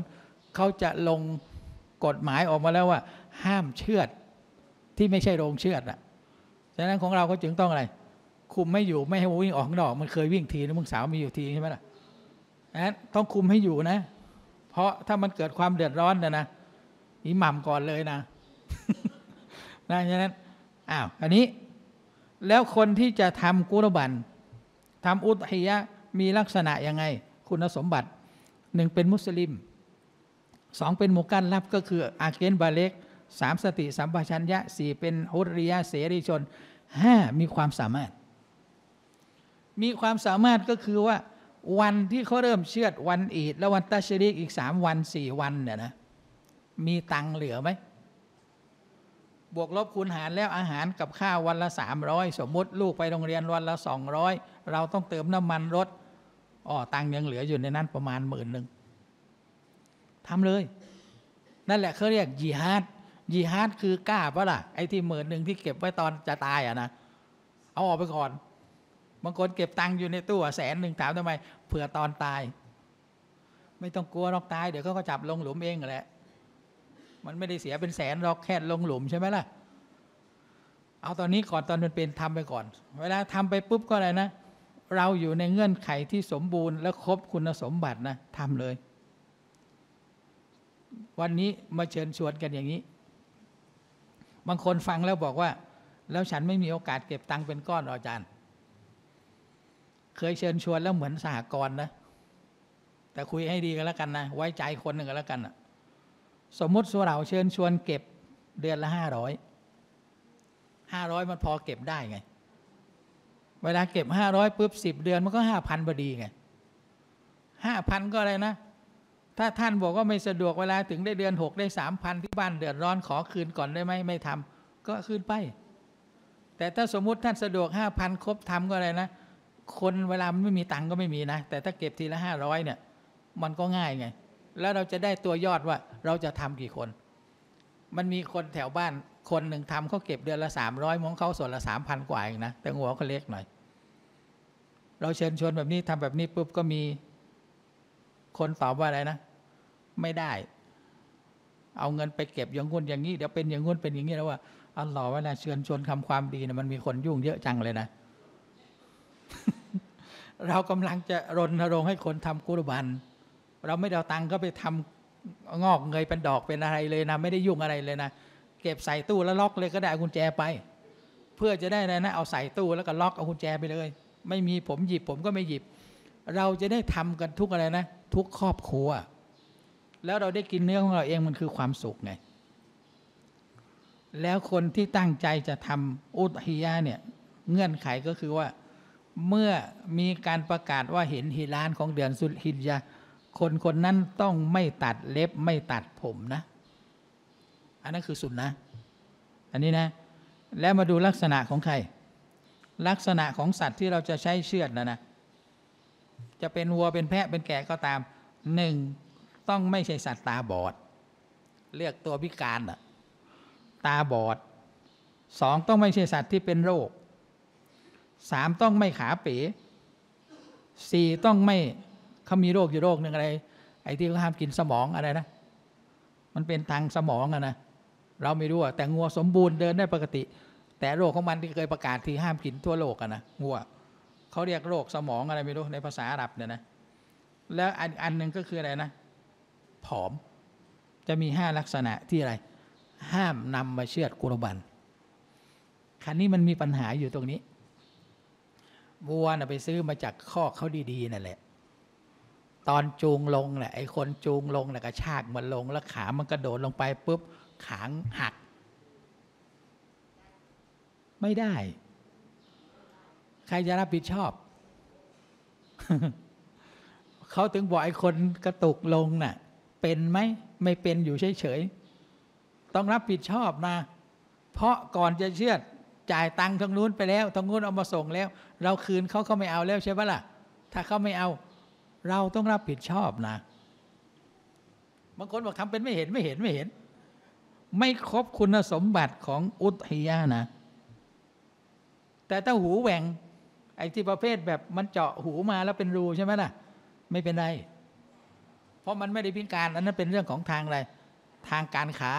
เขาจะลงกฎหมายออกมาแล้วว่าห้ามเชือดที่ไม่ใช่โรงเชือดอ่ะฉะนั้นของเราก็จึงต้องอะไรคุมไม่อยู่ไม่ให้วิ่งออกนอกมันเคยวิ่งทีนะมึงสาวมีอยู่ทีใช่ไหมล่ะนั้นต้องคุมให้อยู่นะเพราะถ้ามันเกิดความเดือดร้อนนะอิหม่ามก่อนเลยนะนะฉะนั้นอ้าวอันนี้แล้วคนที่จะทำกุรบันทำอุดฮิยะห์มีลักษณะยังไงคุณสมบัติหนึ่งเป็นมุสลิมสองเป็นมุกัลลัฟก็คืออาเกนบาเล็กสามสติสัมปชัญญะสี่เป็นหุริยะเสรีชนห้ามีความสามารถก็คือว่าวันที่เขาเริ่มเชือดวันอีดแล้ววันตัชริกอีก3วัน4วันเนี่ยนะมีตังเหลือไหมบวกลบคูณหารแล้วอาหารกับข้าววันละ300สมมติลูกไปโรงเรียนวันละ200เราต้องเติมน้ำมันรถตังยังเหลืออยู่ในนั้นประมาณ10,000ทำเลยนั่นแหละเขาเรียกญิฮาดคือกล้าปะล่ะไอ้ที่10,000ที่เก็บไว้ตอนจะตายอ่ะนะเอาออกไปก่อนบางคนเก็บตังค์อยู่ในตู้100,000ถามทำไมเผื่อตอนตายไม่ต้องกลัวหรอกตายเดี๋ยวเขาก็จับลงหลุมเองแหละมันไม่ได้เสียเป็นแสนหรอกแค่ลงหลุมใช่ไหมล่ะเอาตอนนี้ก่อนตอนมันเป็นทำไปก่อนเวลาทำไปปุ๊บก็อะไรนะเราอยู่ในเงื่อนไขที่สมบูรณ์และครบคุณสมบัตินะทำเลยวันนี้มาเชิญชวนกันอย่างนี้บางคนฟังแล้วบอกว่าแล้วฉันไม่มีโอกาสเก็บตังค์เป็นก้อนอาจารย์เคยเชิญชวนแล้วเหมือนสหกรณ์นะแต่คุยให้ดีกันแล้วกันนะไว้ใจคนหนึ่งกันแล้วกันนะสมมติส่วนเราเชิญชวนเก็บเดือนละ500มันพอเก็บได้ไงเวลาเก็บ500ปุ๊บ10 เดือนมันก็5,000พอดีไง5,000ก็อะไรนะถ้าท่านบอกว่าไม่สะดวกเวลาถึงได้เดือน6ได้3,000ที่บ้านเดือดร้อนขอคืนก่อนได้ไหมไม่ทำก็คืนไปแต่ถ้าสมมติท่านสะดวก5,000ครบทำก็อะไรนะคนเวลามันไม่มีตังก็ไม่มีนะแต่ถ้าเก็บทีละ500เนี่ยมันก็ง่ายไงแล้วเราจะได้ตัวยอดว่าเราจะทำกี่คนมันมีคนแถวบ้านคนหนึ่งทำเขาเก็บเดือนละ300มองเขาส่วนละ3,000กว่าเองนะแต่หัวเขาเล็กหน่อยเราเชิญชวนแบบนี้ทำแบบนี้ปุ๊บก็มีคนตอบว่าอะไรนะไม่ได้เอาเงินไปเก็บอย่างงู้นอย่างนี้เดี๋ยวเป็นอย่างงู้นเป็นอย่างนี้แล้วว่าอัลลอฮ์เวลาเชิญชวนทำความดีนะมันมีคนยุ่งเยอะจังเลยนะเรากำลังจะรณรงค์ให้คนทำกุรบันเราไม่เอาตังค์ก็ไปทำงอกเงยเป็นดอกเป็นอะไรเลยนะไม่ได้ยุ่งอะไรเลยนะเก็บใส่ตู้แล้วล็อกเลยก็ได้กุญแจไปเพื่อจะได้อะไรนะเอาใส่ตู้แล้วก็ล็อกเอากุญแจไปเลยไม่มีผมหยิบผมก็ไม่หยิบเราจะได้ทำกันทุกอะไรนะทุกครอบครัวแล้วเราได้กินเนื้อของเราเองมันคือความสุขไง แล้วคนที่ตั้งใจจะทำอุดฮิยะเนี่ยเงื่อนไขก็คือว่าเมื่อมีการประกาศว่าเห็นฮิลาลของเดือนซุลฮิจญะห์คนคนนั้นต้องไม่ตัดเล็บไม่ตัดผมนะอันนั้นคือสุนนะอันนี้นะแล้วมาดูลักษณะของใครลักษณะของสัตว์ที่เราจะใช้เชือดนะจะเป็นวัวเป็นแพะเป็นแกะก็ตามหนึ่งต้องไม่ใช่สัตว์ตาบอดเรียกตัวพิการอะตาบอดสองต้องไม่ใช่สัตว์ที่เป็นโรคสามต้องไม่ขาเป๋สี่ต้องไม่เขามีโรคอยู่โรคหนึ่งอะไรไอ้ที่เขาห้ามกินสมองอะไรนะมันเป็นทางสมองอะนะเราไม่รู้อะแต่งัวสมบูรณ์เดินได้ปกติแต่โรคของมันที่เคยประกาศที่ห้ามกินทั่วโลกอะนะงัวเขาเรียกโรคสมองอะไรไม่รู้ในภาษาอาหรับเนี่ยนะแล้วอันหนึ่งก็คืออะไรนะผอมจะมีห้าลักษณะที่อะไรห้ามนำมาเชือดกุรบันครั้นี้มันมีปัญหาอยู่ตรงนี้วัวนะไปซื้อมาจากคอกเขาดีๆนั่นแหละตอนจูงลงแหละไอ้คนจูงลงแหละกระชากมันลงแล้วขามันกระโดดลงไปปุ๊บขางหักไม่ได้ใครจะรับผิดชอบ เขาถึงบอกไอ้คนกระตุกลงน่ะเป็นไหมไม่เป็นอยู่เฉยๆต้องรับผิดชอบนะเพราะก่อนจะเชือดจ่ายตังค์ทางนู้นไปแล้วทางนู้นเอามาส่งแล้วเราคืนเขาไม่เอาแล้วใช่ปะล่ะถ้าเขาไม่เอาเราต้องรับผิดชอบนะบางคนบอกทำเป็นไม่เห็นไม่ครบคุณสมบัติของอุดฮิยะห์นะแต่ถ้าหูแหว่งไอ้ที่ประเภทแบบมันเจาะหูมาแล้วเป็นรูใช่ไหมล่ะไม่เป็นไรเพราะมันไม่ได้พิการอันนั้นเป็นเรื่องของทางอะไรทางการค้า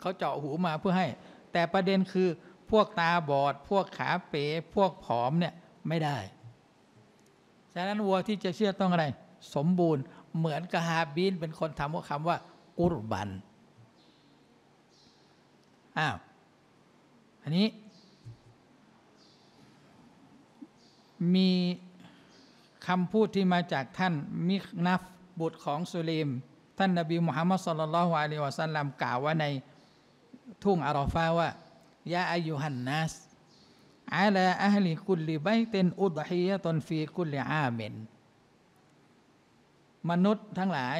เขาเจาะหูมาเพื่อให้แต่ประเด็นคือพวกตาบอดพวกขาเป๋พวกผอมเนี่ยไม่ได้ฉะนั้นวัวที่จะเชื่อต้องอะไรสมบูรณ์เหมือนกะฮาบีนเป็นคนทำคำว่ากุรบันอ้าวอันนี้มีคำพูดที่มาจากท่านมิกนัฟบุตรของสุเลมท่านนบีมุฮัมมัดศ็อลลัลลอฮุอะลัยฮิวะซัลลัมกล่าวว่าในทุ่งอาราฟะห์ว่ายาอายุฮันนัสอาลาอัฮลิกุลลิบัยตินอุฎฮิยะตุนฟีกุลลิอามินมนุษย์ทั้งหลาย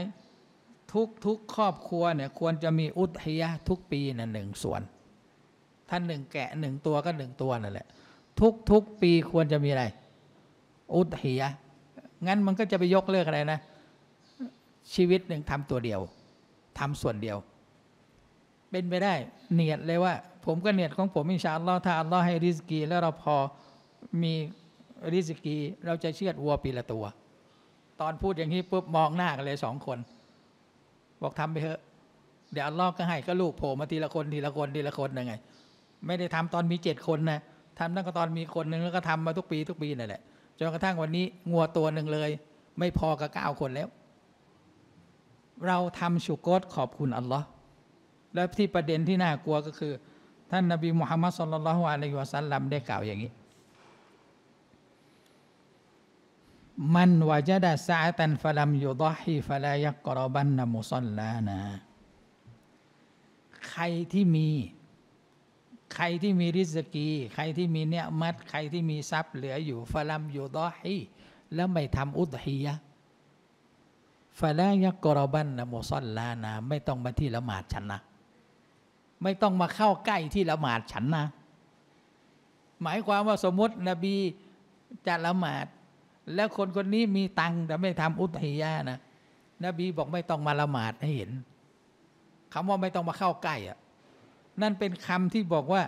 ทุกครอบครัวเนี่ยควรจะมีอุฎฮิยะทุกปีน่ะหนึ่งส่วนท่านหนึ่งแกะหนึ่งตัวก็หนึ่งตัวนั่นแหละทุกปีควรจะมีอะไรอุฎฮิยะงั้นมันก็จะไปยกเลิกอะไรนะชีวิตหนึ่งทำตัวเดียวทำส่วนเดียวเป็นไปได้เนียดเลยว่าผมก็เนียดของผมอินชาอัลลอฮ์ถ้าอัลลอฮ์ให้ริสกีแล้วเราพอมีริสกีเราจะเชือดวัวปีละตัวตอนพูดอย่างนี้ปุ๊บมองหน้ากันเลยสองคนบอกทำไปเถอะเดี๋ยวอัลลอฮ์ก็ให้ก็ลูกโผล่มาทีละคนยังไงไม่ได้ทำตอนมีเจ็ดคนนะทำตั้งแต่ตอนมีคนหนึ่งแล้วก็ทำมาทุกปีนั่นแหละจนกระทั่งวันนี้งัวตัวหนึ่งเลยไม่พอกับ9 คนแล้วเราทำชูกรขอบคุณอัลลอฮ์และที่ประเด็นที่น่ากลัวก็คือท่านนบีมุฮัมมัดศ็อลลัลลอฮุอะลัยฮิวะซัลลัมได้กล่าวอย่างนี้มันวะญะดะซะอะตันฟะลัมยุฎอฮิฟะลายักรอบันนะมุศอลลานะใครที่มีริสกีใครที่มีเนียมัตใครที่มีทรัพย์เหลืออยู่ฟะลัมยุฎอฮิแล้วไม่ทำอุฎฮิยะห์ฟะลายักรอบันนะมุศอลลานะไม่ต้องมาที่ละหมาดฉันนะไม่ต้องมาเข้าใกล้ที่ละหมาดฉันนะหมายความว่าสมมตินบีจะละหมาดแล้วคนนี้มีตังแต่ไม่ทำอุฎฮิยะห์นะนบีบอกไม่ต้องมาละหมาดให้เห็นคำว่าไม่ต้องมาเข้าใกล้อะนั่นเป็นคำที่บอกว่า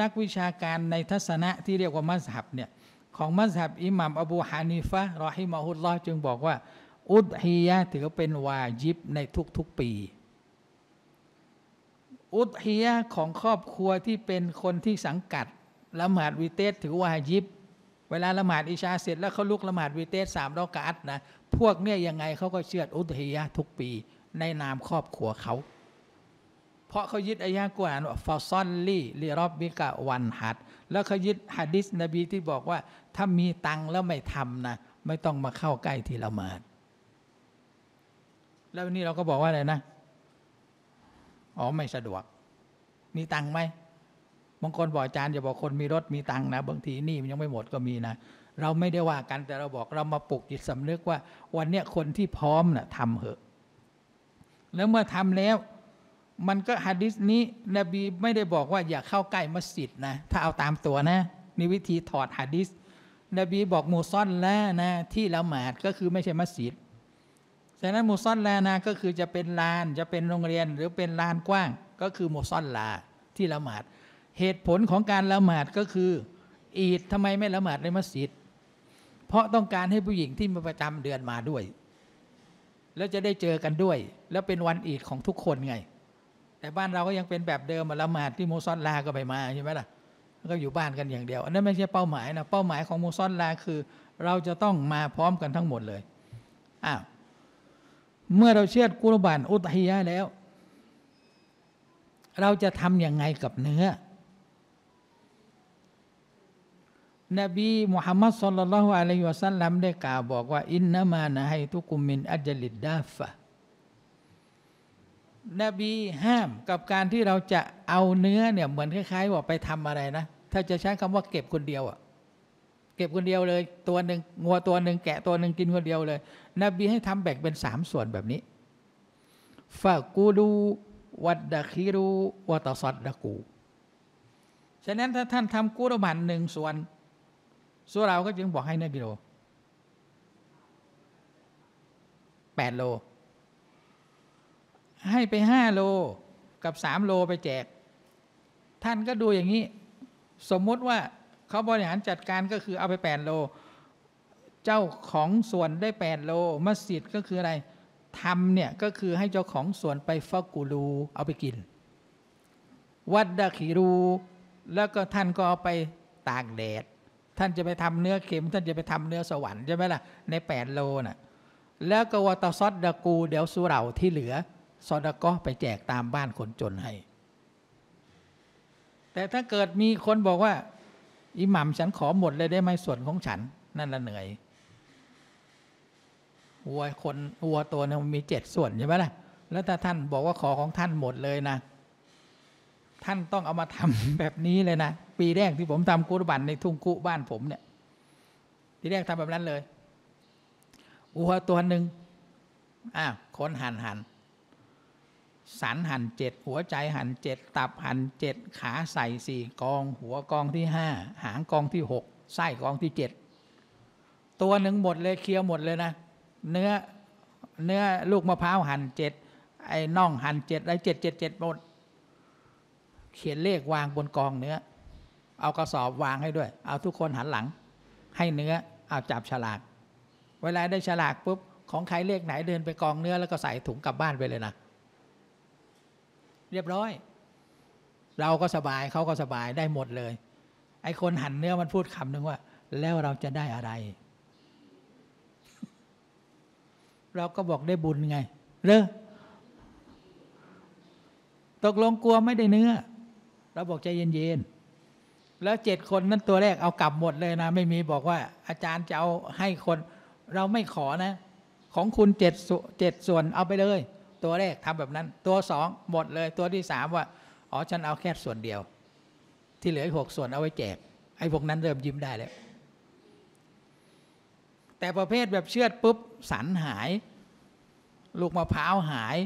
นักวิชาการในทัศนะที่เรียกว่ามัซฮับเนี่ยของมัซฮับอิหม่ามอบูฮานิฟะห์รอฮิมะฮุลลอฮ์จึงบอกว่าอุฎฮิยะห์ถือเป็นวาญิบในทุกๆปีอุฎฮิยะห์ของครอบครัวที่เป็นคนที่สังกัดละหมาดวิเตสถือวาญิบเวลาละหมาดอิชาเสร็จแล้วเขาลุกละหมาดวิเตส3 รอกาอัตนะพวกเนี่ยยังไงเขาก็เชือดอุฎฮิยะห์ทุกปีในนามครอบครัวเขาเพราะเขายึดอายะห์กุรอานว่าฟาซอลลี่ลิร็อบบิกะวันฮัดแล้วเขายึดหะดีษนบีที่บอกว่าถ้ามีตังแล้วไม่ทำนะไม่ต้องมาเข้าใกล้ที่ละหมาดแล้วนี่เราก็บอกว่าอะไรนะอ๋อไม่สะดวก มีตังค์ไหมบางคนบอกอาจารย์อย่าบอกคนมีรถมีตังค์นะบางทีหนี้มันยังไม่หมดก็มีนะเราไม่ได้ว่ากันแต่เราบอกเรามาปลุกจิตสำนึกว่าวันเนี้ยคนที่พร้อมน่ะทำเหอะแล้วเมื่อทำแล้วมันก็หะดีษนี้นบีไม่ได้บอกว่าอย่าเข้าใกล้มัสยิดนะถ้าเอาตามตัวนะนี่วิธีถอดหะดีษนบีบอกมูซอนละนะที่ละหมาดก็คือไม่ใช่มัสยิดฉะนั้นมูซอนลานะก็คือจะเป็นลานจะเป็นโรงเรียนหรือเป็นลานกว้างก็คือมูซอนลาที่ละหมาดเหตุผลของการละหมาดก็คืออีดทำไมไม่ละหมาดในมัสยิดเพราะต้องการให้ผู้หญิงที่มาประจำเดือนมาด้วยแล้วจะได้เจอกันด้วยแล้วเป็นวันอีดของทุกคนไงแต่บ้านเราก็ยังเป็นแบบเดิมละหมาดที่มูซอนลาก็ไปมาใช่ไหมล่ะก็อยู่บ้านกันอย่างเดียวอันนั้นไม่ใช่เป้าหมายนะเป้าหมายของมูซอนลาคือเราจะต้องมาพร้อมกันทั้งหมดเลยเมื่อเราเชือดกุรบานอุตฮียะห์แล้วเราจะทำยังไงกับเนื้อนบีมุฮัมมัดศ็อลลัลลอฮุอะลัยฮิวะซัลลัมได้กล่าวบอกว่าอินนามานะฮัยตุกุมมินอัจลิดดาฟะนบีห้ามกับการที่เราจะเอาเนื้อเนี่ยเหมือนคล้ายๆว่าไปทำอะไรนะถ้าจะใช้คำว่าเก็บคนเดียวอะเก็บคนเดียวเลยตัวหนึ่งงัวตัวหนึ่งแกะตัวหนึ่งกินคนเดียวเลยนบีให้ทำแบ่งเป็น3ส่วนแบบนี้ฟะกูดูวัดดะคิรูวัตสัดดะกูฉะนั้นถ้าท่านทำกุรบาน1ส่วนส่วนเราก็จึงบอกให้เนื้อกิโล8โลให้ไป5โลกับ3โลไปแจกท่านก็ดูอย่างนี้สมมติว่าเขาบริหารจัดการก็คือเอาไป8โลเจ้าของส่วนได้8โลมัสยิดก็คืออะไรทำเนี่ยก็คือให้เจ้าของส่วนไปฟักกูรูเอาไปกินวัดดะขีรูแล้วก็ท่านก็เอาไปตากแดดท่านจะไปทำเนื้อเข็มท่านจะไปทำเนื้อสวรรค์ใช่ไหมล่ะใน8โลน่ะแล้วก็วัตซอดดะกูเดี๋ยวสุเหร่าที่เหลือซอดะก็ไปแจกตามบ้านคนจนให้แต่ถ้าเกิดมีคนบอกว่าอิหม่ามฉันขอหมดเลยได้ไหมส่วนของฉันนั่นละเหนื่อยวัวตัวนึงมี7ส่วนใช่ไหมล่ะแล้วถ้าท่านบอกว่าขอของท่านหมดเลยนะท่านต้องเอามาทำแบบนี้เลยนะปีแรกที่ผมทำกุรบานในทุ่งกุบ้านผมเนี่ยที่แรกทำแบบนั้นเลยวัวตัวหนึ่งคนหั่นสันหั่น7หัวใจหั่น7ตับหั่น7ขาใส่4กองหัวกองที่5หางกองที่6ไส้กองที่7ตัวหนึ่งหมดเลยเคี้ยวหมดเลยนะเนื้อลูกมะพร้าวหั่น7ไอ้น่องหั่น7อะไร7หมดเขียนเลขวางบนกองเนื้อเอากระสอบวางให้ด้วยเอาทุกคนหันหลังให้เนื้อเอาจับฉลากเวลาได้ฉลากปุ๊บของใครเลขไหนเดินไปกองเนื้อแล้วก็ใส่ถุงกลับบ้านไปเลยนะเรียบร้อยเราก็สบายเขาก็สบายได้หมดเลยไอ้คนหั่นเนื้อมันพูดคำนึงว่าแล้วเราจะได้อะไรเราก็บอกได้บุญไงเด้อตกลงกลัวไม่ได้เนื้อเราบอกใจเย็นๆแล้ว7คนนั้นตัวแรกเอากลับหมดเลยนะไม่มีบอกว่าอาจารย์จะเอาให้คนเราไม่ขอนะของคุณ7ส่วนเอาไปเลยตัวแรกทำแบบนั้นตัว2หมดเลยตัวที่3ว่าอ๋อฉันเอาแค่ส่วนเดียวที่เหลืออีก6ส่วนเอาไว้แจกไอ้พวกนั้นเริ่มยิ้มได้แล้วแต่ประเภทแบบเชือดปุ๊บสันหายลูกมะพร้าวหาย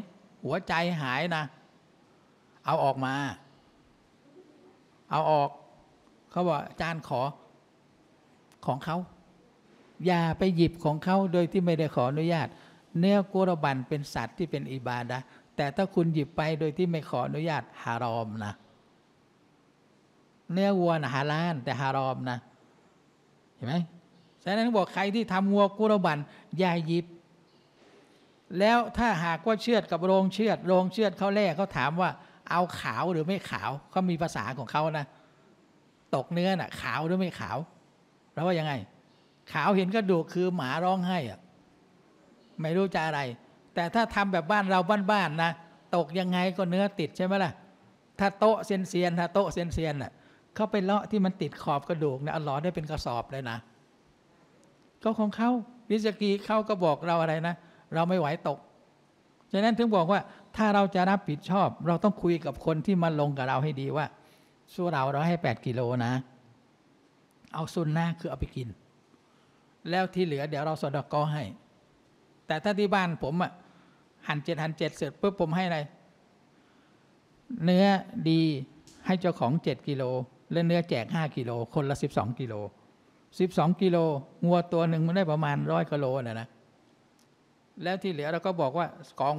หัวใจหายนะเอาออกมาเอาออกเขาบอกอาจารย์ขอของเขาอย่าไปหยิบของเขาโดยที่ไม่ได้ขออนุญาตเนื้อกุรบานเป็นสัตว์ที่เป็นอิบาดะห์แต่ถ้าคุณหยิบไปโดยที่ไม่ขออนุญาตฮารอมนะเนื้อวัวนะฮาลาลแต่ฮารอมนะเห็นไหมฉะนั้นบอกใครที่ทำวัวกุรบานอย่าหยิบแล้วถ้าหากว่าเชือดกับโรงเชือดเขาแรกเขาถามว่าเอาขาวหรือไม่ขาวเขามีภาษาของเขานะตกเนื้อน่ะขาวหรือไม่ขาวแล้วว่ายังไงขาวเห็นกระดูกคือหมาร้องไห้อะไม่รู้จะอะไรแต่ถ้าทำแบบบ้านเราบ้านๆนะตกยังไงก็เนื้อติดใช่ไหมล่ะถ้าโต๊ะเซียนๆน่ะเขาไปเลาะที่มันติดขอบกระดูกนะอัลลอฮ์ได้เป็นกระสอบเลยนะก็ของเขาริซกีเขาก็บอกเราอะไรนะเราไม่ไหวตก ฉะนั้นถึงบอกว่าถ้าเราจะรับผิดชอบเราต้องคุยกับคนที่มาลงกับเราให้ดีว่าสู้เราให้8 กิโลนะเอาซุนนะคือเอาไปกินแล้วที่เหลือเดี๋ยวเราสอดกอให้แต่ถ้าที่บ้านผมอ่ะหั่น 7เสร็จปุ๊บผมให้อะไรเนื้อดีให้เจ้าของ7 กิโลและเนื้อแจก5 กิโลคนละ12 กิโล12 กิโลงัวตัวหนึ่งมันได้ประมาณ100 กิโลนะแล้วที่เหลือเราก็บอกว่ากอง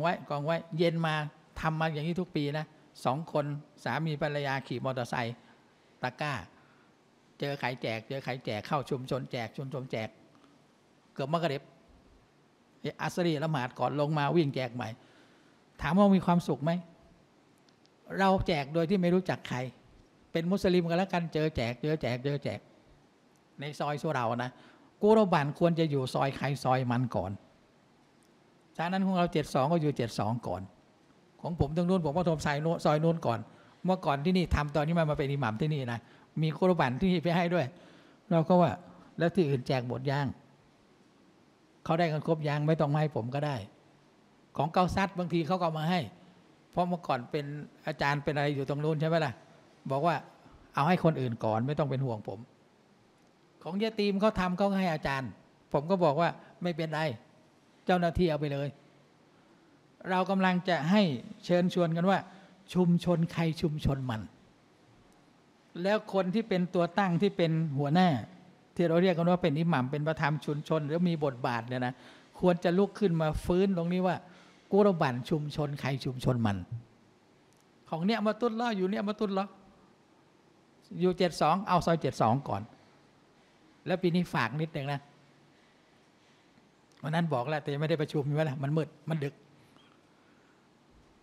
ไว้เย็นมาทำมาอย่างนี้ทุกปีนะ2 คนสามีภรรยาขี่มอเตอร์ไซค์ตะกร้าเจอขายแจกเข้าชุมชนแจกเกือบมะกระเด็บอัสรีละหมาดก่อนลงมาวิ่งแจกใหม่ถามว่ามีความสุขไหมเราแจกโดยที่ไม่รู้จักใครเป็นมุสลิมกันแล้วกันเจอแจกในซอยสุเหร่านะกุรบานควรจะอยู่ซอยใครซอยมันก่อนฉะนั้นของเรา72ก็อยู่72ก่อนของผมตรงนู้นผมก็ทมสายซอยนู้นก่อนเมื่อก่อนที่นี่ทำตอนนี้มาเป็นอิหม่ามที่นี่นะมีกุรบานที่นี่ไปให้ด้วยเราก็ว่าแล้วที่อื่นแจกหมดย่างเขาได้กันครบย่างไม่ต้องมาให้ผมก็ได้ของเกาซัดบางทีเขาก็มาให้เพราะเมื่อก่อนเป็นอาจารย์เป็นอะไรอยู่ตรงนู้นใช่ไหมล่ะบอกว่าเอาให้คนอื่นก่อนไม่ต้องเป็นห่วงผมของยะตีมเขาทำเขาให้อาจารย์ผมก็บอกว่าไม่เป็นไรเจ้าหน้าที่เอาไปเลยเรากำลังจะให้เชิญชวนกันว่าชุมชนใครชุมชนมันแล้วคนที่เป็นตัวตั้งที่เป็นหัวหน้าที่เราเรียกกันว่าเป็นอิหมัมเป็นประธานชุมชนหรือมีบทบาทเนี่ยนะควรจะลุกขึ้นมาฟื้นตรงนี้ว่ากุรบันชุมชนใครชุมชนมันของเนี่ยมาตุ้นล้ออยู่เนี่ยมาตุ้นล้ออยู่72เอาซอย72ก่อนแล้วปีนี้ฝากนิดหนึ่งนะวันนั้นบอกแล้วแต่ไม่ได้ประชุมใช่ไหมล่ะมันมืดมันดึก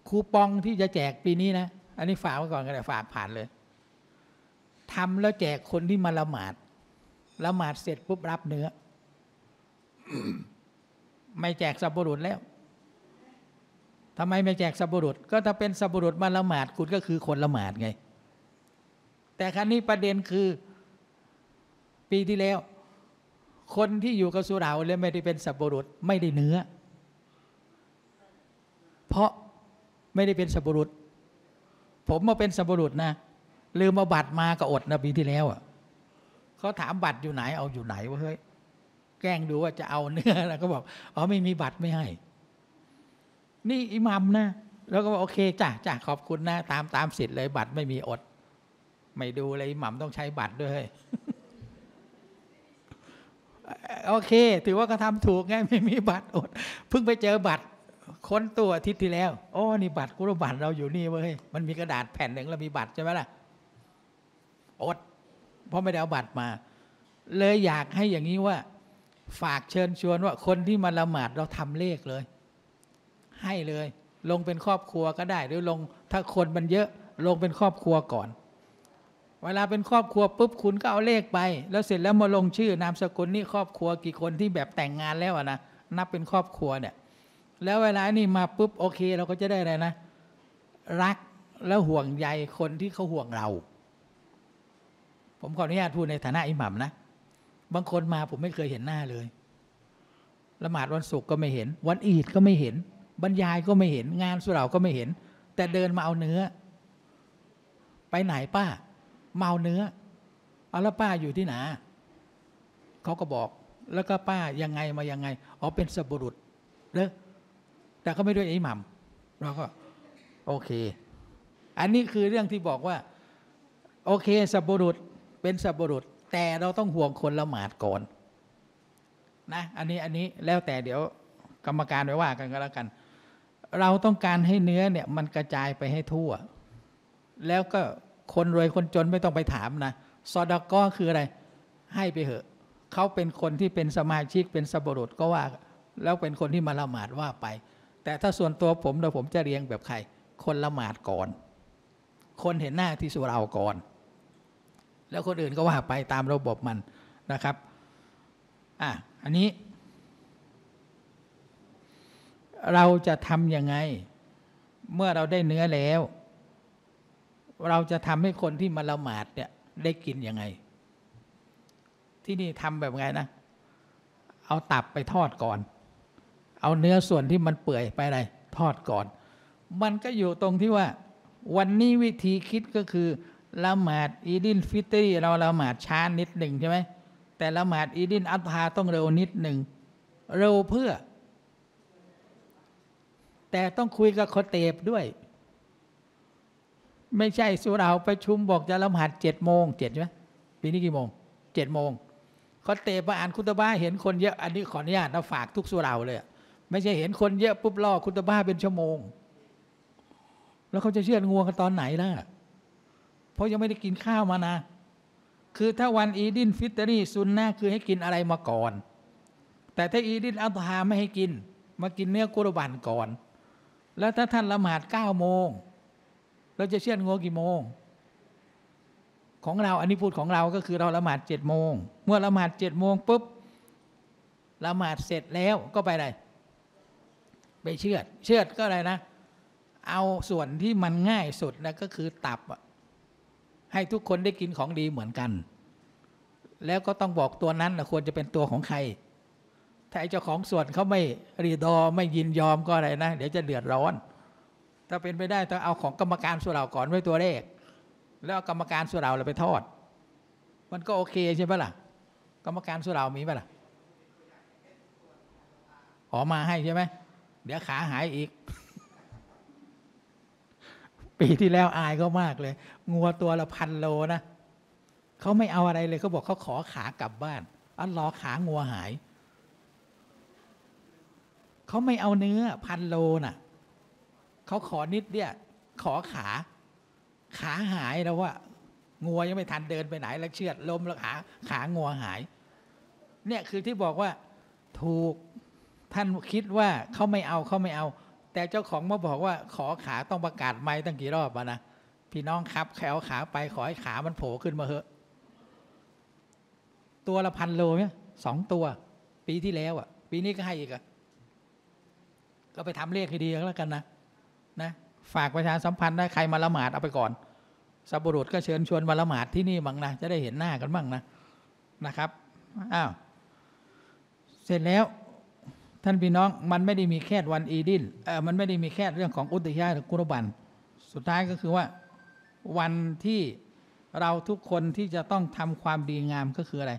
คูปองที่จะแจกปีนี้นะอันนี้ฝากไว้ก่อนก็ได้ฝากผ่านเลยทำแล้วแจกคนที่มาละหมาดเสร็จปุ๊บรับเนื้อ ไม่แจกสับปะรดแล้วทำไมไม่แจกสับปะรดก็ถ้าเป็นสับปะรดมาละหมาดคุณก็คือคนละหมาดไงแต่ครั้งนี้ประเด็นคือปีที่แล้วคนที่อยู่กับสุเหร่าเลยไม่ได้เป็นสับปะรดไม่ได้เนื้อเพราะไม่ได้เป็นสับปะรดผมมาเป็นสับปะรดนะลืมเอาบัตรมาก็อดนะปีที่แล้วอ่ะเขาถามบัตรอยู่ไหนเอาอยู่ไหนวะเฮ้ยแกล้งดูว่าจะเอาเนื้อแล้วก็บอกอ๋อไม่มีบัตรไม่ให้นี่อิหมัมนะแล้วก็บอกโอเคจ้ะขอบคุณนะตามสิทธิ์เลยบัตรไม่มีอดไม่ดูเลยอิหมัมต้องใช้บัตรด้วยโอเคถือว่าก็ทำถูกไงไม่มีบัตรอดเพิ่งไปเจอบัตรค้นตัวอาทิตย์ที่แล้วโอ้นี่บัตรกุรบันเราอยู่นี่เว้ยมันมีกระดาษแผ่นหนึ่งแล้วมีบัตรใช่ไหมล่ะอดเพราะไม่ได้เอาบัตรมาเลยอยากให้อย่างนี้ว่าฝากเชิญชวนว่าคนที่มาละหมาดเราทำเลขเลยให้เลยลงเป็นครอบครัวก็ได้หรือลงถ้าคนมันเยอะลงเป็นครอบครัวก่อนเวลาเป็นครอบครัวปุ๊บคุณก็เอาเลขไปแล้วเสร็จแล้วมาลงชื่อนามสกุลนี่ครอบครัวกี่คนที่แบบแต่งงานแล้วนะนับเป็นครอบครัวเนี่ยแล้วเวลานี่มาปุ๊บโอเคเราก็จะได้อะไรนะรักและห่วงใยคนที่เขาห่วงเราผมขออนุญาตพูดในฐานะอิหมัมนะบางคนมาผมไม่เคยเห็นหน้าเลยละหมาดวันศุกร์ก็ไม่เห็นวันอีดก็ไม่เห็นบรรยายก็ไม่เห็นงานสุเหร่าก็ไม่เห็นแต่เดินมาเอาเนื้อไปไหนป้าเมาเนื้อเอาแล้วป้าอยู่ที่ไหนเขาก็บอกแล้วก็ป้ายังไงมายังไงอ๋อเป็นสับปะรดเด้อแต่เขาไม่ด้วยอิหมัมเราก็โอเคอันนี้คือเรื่องที่บอกว่าโอเคสับปะรดเป็นสับปะรดแต่เราต้องห่วงคนละหมาดก่อนนะอันนี้แล้วแต่เดี๋ยวกรรมการไปว่ากันก็แล้วกันเราต้องการให้เนื้อเนี่ยมันกระจายไปให้ทั่วแล้วก็คนรวยคนจนไม่ต้องไปถามนะซอดาก้อคืออะไรให้ไปเหอะเขาเป็นคนที่เป็นสมาชิกเป็นสับปะรดก็ว่าแล้วเป็นคนที่มาละหมาดว่าไปแต่ถ้าส่วนตัวผมเราผมจะเรียงแบบใครคนละหมาดก่อนคนเห็นหน้าที่สุเหร่าก่อนแล้วคนอื่นก็ว่าไปตามระบบมันนะครับอันนี้เราจะทำยังไงเมื่อเราได้เนื้อแล้วเราจะทำให้คนที่มาละหมาดเนี่ยได้กินยังไงที่นี่ทำแบบไงนะเอาตับไปทอดก่อน เอาเนื้อส่วนที่มันเปื่อยไปอะไรทอดก่อนมันก็อยู่ตรงที่ว่าวันนี้วิธีคิดก็คือละหมาดอีดินฟิตรีเราละหมาดช้านิดหนึ่งใช่ไหมแต่ละหมาดอีดินอัตฮาต้องเร็วนิดหนึ่งเร็วเพื่อแต่ต้องคุยกับโคเตบด้วยไม่ใช่สุราประชุมบอกจะละหมาด7 โมงเจ็ดใช่ไหมปีนี้กี่โมง7 โมงโคเตบมาอ่านคุตบะห์เห็นคนเยอะอันนี้ขออนุญาตเราฝากทุกสุราเลยไม่ใช่เห็นคนเยอะปุ๊บล่อคุตบะห์เป็น1 ชั่วโมงแล้วเขาจะเชื่องัวกันตอนไหนล่ะเพราะยังไม่ได้กินข้าวมานะคือถ้าวันอีดินฟิตรีซุนนะคือให้กินอะไรมาก่อนแต่ถ้าอีดินอัตฮาไม่ให้กินมากินเนื้อกุรบานก่อนแล้วถ้าท่านละหมาด9 โมงเราจะเชื่องัวกี่โมงของเราอันนี้พูดของเราก็คือเราละหมาด7 โมงเมื่อละหมาด7 โมงปุ๊บละหมาดเสร็จแล้วก็ไปไหนไปเชือดก็อะไรนะเอาส่วนที่มันง่ายสุดนะก็คือตับให้ทุกคนได้กินของดีเหมือนกันแล้วก็ต้องบอกตัวนั้นนะควรจะเป็นตัวของใครถ้าไอ้เจ้าของส่วนเขาไม่รีดอไม่ยินยอมก็อะไรนะเดี๋ยวจะเดือดร้อนถ้าเป็นไปได้ต้องเอาของกรรมการส่วนเราก่อนไว้ตัวแรกแล้วกรรมการส่วนเราไปทอดมันก็โอเคใช่ไหมล่ะกรรมการส่วนเรามีไหมล่ะขอมาให้ใช่ไหมเดี๋ยวขาหายอีกปีที่แล้วอายก็มากเลยงัวตัวละ1,000 โลนะเขาไม่เอาอะไรเลยเขาบอกเขาขอขากลับบ้านอันรอขางัวหายเขาไม่เอาเนื้อ1,000 โลน่ะเขาขอนิดเดียวขอขาหายแล้วว่างัวยังไม่ทันเดินไปไหนแล้วเชือดล้มแล้วขางัวหายเนี่ยคือที่บอกว่าถูกท่านคิดว่าเขาไม่เอาแต่เจ้าของมาบอกว่าขอขาต้องประกาศไม้ตั้งกี่รอบวะนะพี่น้องครับแขวขาไปขอให้ขามันโผล่ขึ้นมาเหอะตัวละ1,000 โลเนี่ย2 ตัวปีที่แล้วอ่ะปีนี้ก็ให้อีกอ่ะก็ไปทำเลขให้ดีแล้วกันนะฝากประชาสัมพันธ์ได้ใครมาละหมาดเอาไปก่อนสับบุรุษก็เชิญชวนมาละหมาดที่นี่บ้างนะจะได้เห็นหน้ากันบ้างนะครับอ้าวเสร็จแล้วท่านพี่น้องมันไม่ได้มีแค่วันอีดินมันไม่ได้มีแค่เรื่องของอุติยะหรือกุรบันสุดท้ายก็คือว่าวันที่เราทุกคนที่จะต้องทำความดีงามก็คืออะไร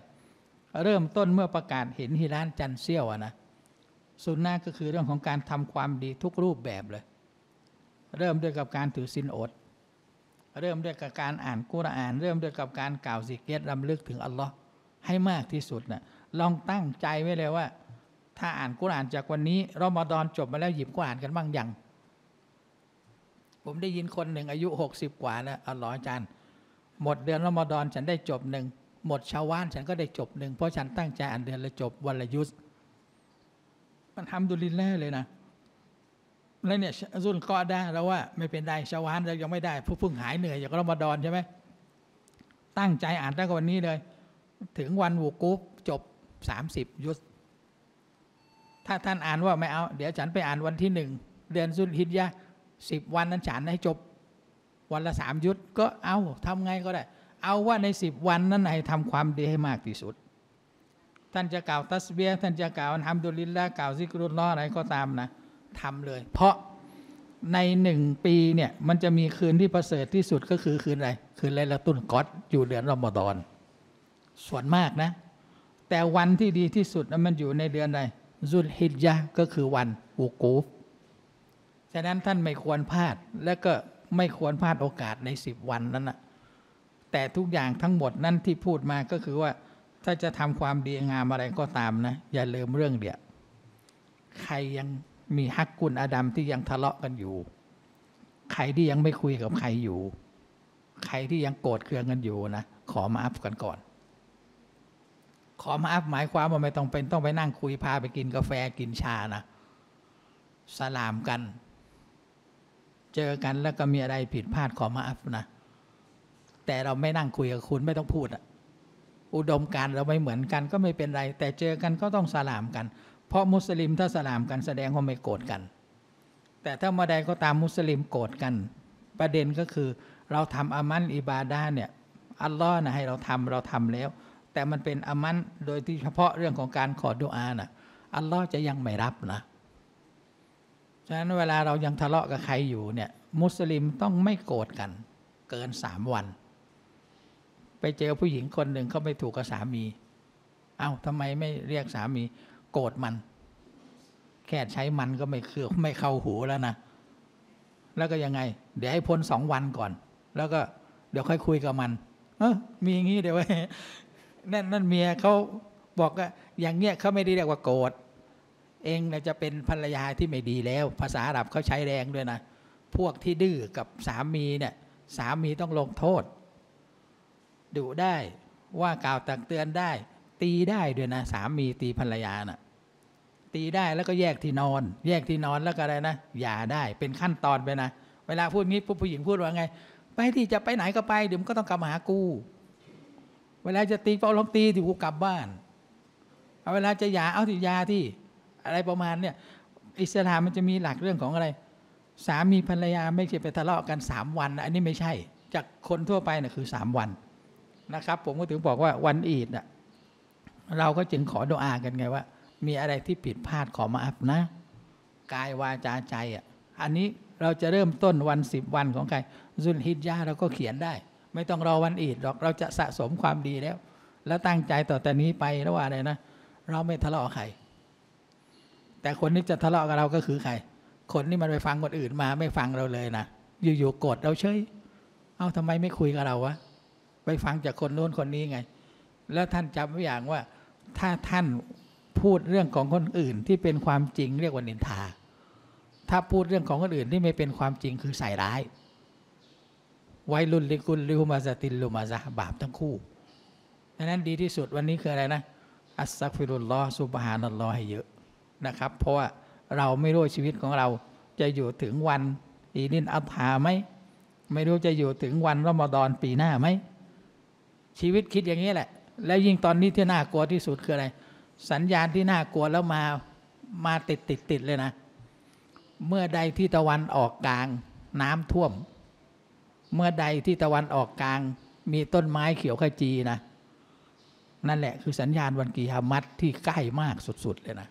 เริ่มต้นเมื่อประกาศเห็นฮิลาลจันทร์เสี้ยวนะสุนนะก็คือเรื่องของการทำความดีทุกรูปแบบเลยเริ่มด้วยกับการถือศีลอดเริ่มด้วยกับการอ่านกุรอานเริ่มด้วยกับการกล่าวซิกเกตรำลึกถึงอัลลอฮ์ให้มากที่สุดนะลองตั้งใจไว้เลยว่าถ้าอ่านกุรอานจากวันนี้รอมฎอนจบมาแล้วหยิบกุรอานกันบ้างยังผมได้ยินคนหนึ่งอายุ60 กว่าแล้วอัลลอฮ์อาจารย์หมดเดือนรอมฎอนฉันได้จบ1หมดชาววาลฉันก็ได้จบ1เพราะฉันตั้งใจอ่านเดือนละจบวันละยุสมันทำดุลินแน่เลยนะแล้วเนี่ยรุ่นก็ได้แล้วว่าไม่เป็นได้ชาววาลเรายังไม่ได้ผู้พึ่งหายเหนื่อยจากรอมฎอนใช่ไหมตั้งใจอ่านตั้งแต่วันนี้เลยถึงวันวูกุฟจบ30 ยุสถ้าท่านอ่านว่าไม่เอาเดี๋ยวฉันไปอ่านวันที่1เดือนซุลฮิจญะห์10 วันนั้นฉันให้จบวันละ3 ยุสก็เอาทำไงก็ได้เอาว่าใน10 วันนั้นให้ทำความดีให้มากที่สุดท่านจะกล่าวตัสบีฮ์ท่านจะกล่าวอัลฮัมดุลิลลาห์กล่าวซิกรุลลอฮ์อะไรก็ตามนะทำเลยเพราะใน1 ปีเนี่ยมันจะมีคืนที่ประเสริฐที่สุดก็คือคืนอะไรคืนไลลาตุลกอดร์อยู่เดือนรอมฎอนส่วนมากนะแต่วันที่ดีที่สุดนั้นมันอยู่ในเดือนอะไรซุลฮิจญะห์ก็คือวันวูกูฟฉะนั้นท่านไม่ควรพลาดและก็ไม่ควรพลาดโอกาสใน10 วันนั้นนะแต่ทุกอย่างทั้งหมดนั้นที่พูดมาก็คือว่าถ้าจะทำความดีงามอะไรก็ตามนะอย่าลืมเรื่องเดียวใครยังมีฮักกุลอาดัมที่ยังทะเลาะกันอยู่ใครที่ยังไม่คุยกับใครอยู่ใครที่ยังโกรธเคืองกันอยู่นะขอมาอัพกันก่อนขอมาอัพหมายความว่าไม่ต้องไปนั่งคุยพาไปกินกาแฟกินชานะสลามกันเจอกันแล้วก็มีอะไรผิดพลาดขอมาอัพนะแต่เราไม่นั่งคุยกับคุณไม่ต้องพูดอะอุดมการเราไม่เหมือนกันก็ไม่เป็นไรแต่เจอกันก็ต้องสลามกันเพราะมุสลิมถ้าสลามกันแสดงว่าไม่โกรธกันแต่ถ้าเมื่อใดก็ตามมุสลิมโกรธกันประเด็นก็คือเราทำอามัลอิบาดะห์เนี่ยอัลลอฮ์นะให้เราทำแล้วแต่มันเป็นอามัลโดยที่เฉพาะเรื่องของการขอดุอานะอัลลอฮ์จะยังไม่รับนะ ฉะนั้นเวลาเรายังทะเลาะกับใครอยู่เนี่ยมุสลิมต้องไม่โกรธกันเกิน3 วันไปเจอผู้หญิงคนหนึ่งเขาไม่ถูกกับสามีเอ้าทำไมไม่เรียกสามีโกรธมันแค่ใช้มันก็ไม่เข้าหูแล้วนะแล้วก็ยังไงเดี๋ยวให้พ้น2 วันก่อนแล้วก็เดี๋ยวค่อยคุยกับมันมีอย่างนี้เดี๋ยวนั่นเมียเขาบอกว่าอย่างเงี้ยเขาไม่ได้เรียกว่าโกรธเองนะจะเป็นภรรยาที่ไม่ดีแล้วภาษาอาหรับเขาใช้แรงด้วยนะพวกที่ดื้อกับสามีเนี่ยสามีต้องลงโทษดุได้ว่ากล่าวตักเตือนได้ตีได้ด้วยนะสามีตีภรรยาน่ะตีได้แล้วก็แยกที่นอนแล้วก็อะไรนะหย่าได้เป็นขั้นตอนไปนะเวลาพูดงี้ผู้หญิงพูดว่าไงไปที่จะไปไหนก็ไปเดี๋ยวก็ต้องกลับมาหากูเวลาจะตีก็ลองตีที่กูกลับบ้านเอาเวลาจะหย่าเอาที่หย่าที่อะไรประมาณเนี่ยอิสลามมันจะมีหลักเรื่องของอะไรสามีภรรยาไม่ใช่ไปทะเลาะกัน3 วันอันนี้ไม่ใช่จากคนทั่วไปน่ะคือ3 วันนะครับผมก็ถึงบอกว่าวันอีดนะเราก็จึงขอดุอากันไงว่ามีอะไรที่ผิดพลาดขอมาอัพนะกายวาจาใจอันนี้เราจะเริ่มต้นวัน10 วันของใครซุลฮิจญะห์เราก็เขียนได้ไม่ต้องรอวันอีดหรอกเราจะสะสมความดีแล้วตั้งใจต่อแต่นี้ไปแล้วว่าอะไรนะเราไม่ทะเลาะใครแต่คนที่จะทะเลาะกับเราก็คือใครคนที่มันไปฟังคนอื่นมาไม่ฟังเราเลยนะอยู่ๆโกรธเราเฉยเอาทำไมไม่คุยกับเราวะไปฟังจากคนโน้นคนนี้ไงแล้วท่านจำไว้อย่างว่าถ้าท่านพูดเรื่องของคนอื่นที่เป็นความจริงเรียกว่านินทาถ้าพูดเรื่องของคนอื่นที่ไม่เป็นความจริงคือใส่ร้ายไวรุลลิกุลลิฮุมาซาติลลุมาซะบาปทั้งคู่ดังนั้นดีที่สุดวันนี้คืออะไรนะอัสซักฟิรุลลอฮ์ซุบฮานัลลอฮ์ให้เยอะนะครับเพราะว่าเราไม่รู้ชีวิตของเราจะอยู่ถึงวันอีดินอัลฮาไหมไม่รู้จะอยู่ถึงวันรอมฎอนปีหน้าไหมชีวิตคิดอย่างนี้แหละแล้วยิ่งตอนนี้ที่น่ากลัวที่สุดคืออะไรสัญญาณที่น่ากลัวแล้วมาติดเลยนะเมื่อใดที่ตะวันออกกลางน้ำท่วมเมื่อใดที่ตะวันออกกลางมีต้นไม้เขียวขจีนะนั่นแหละคือสัญญาณวันกิยามัตที่ใกล้มากสุดๆเลยนะ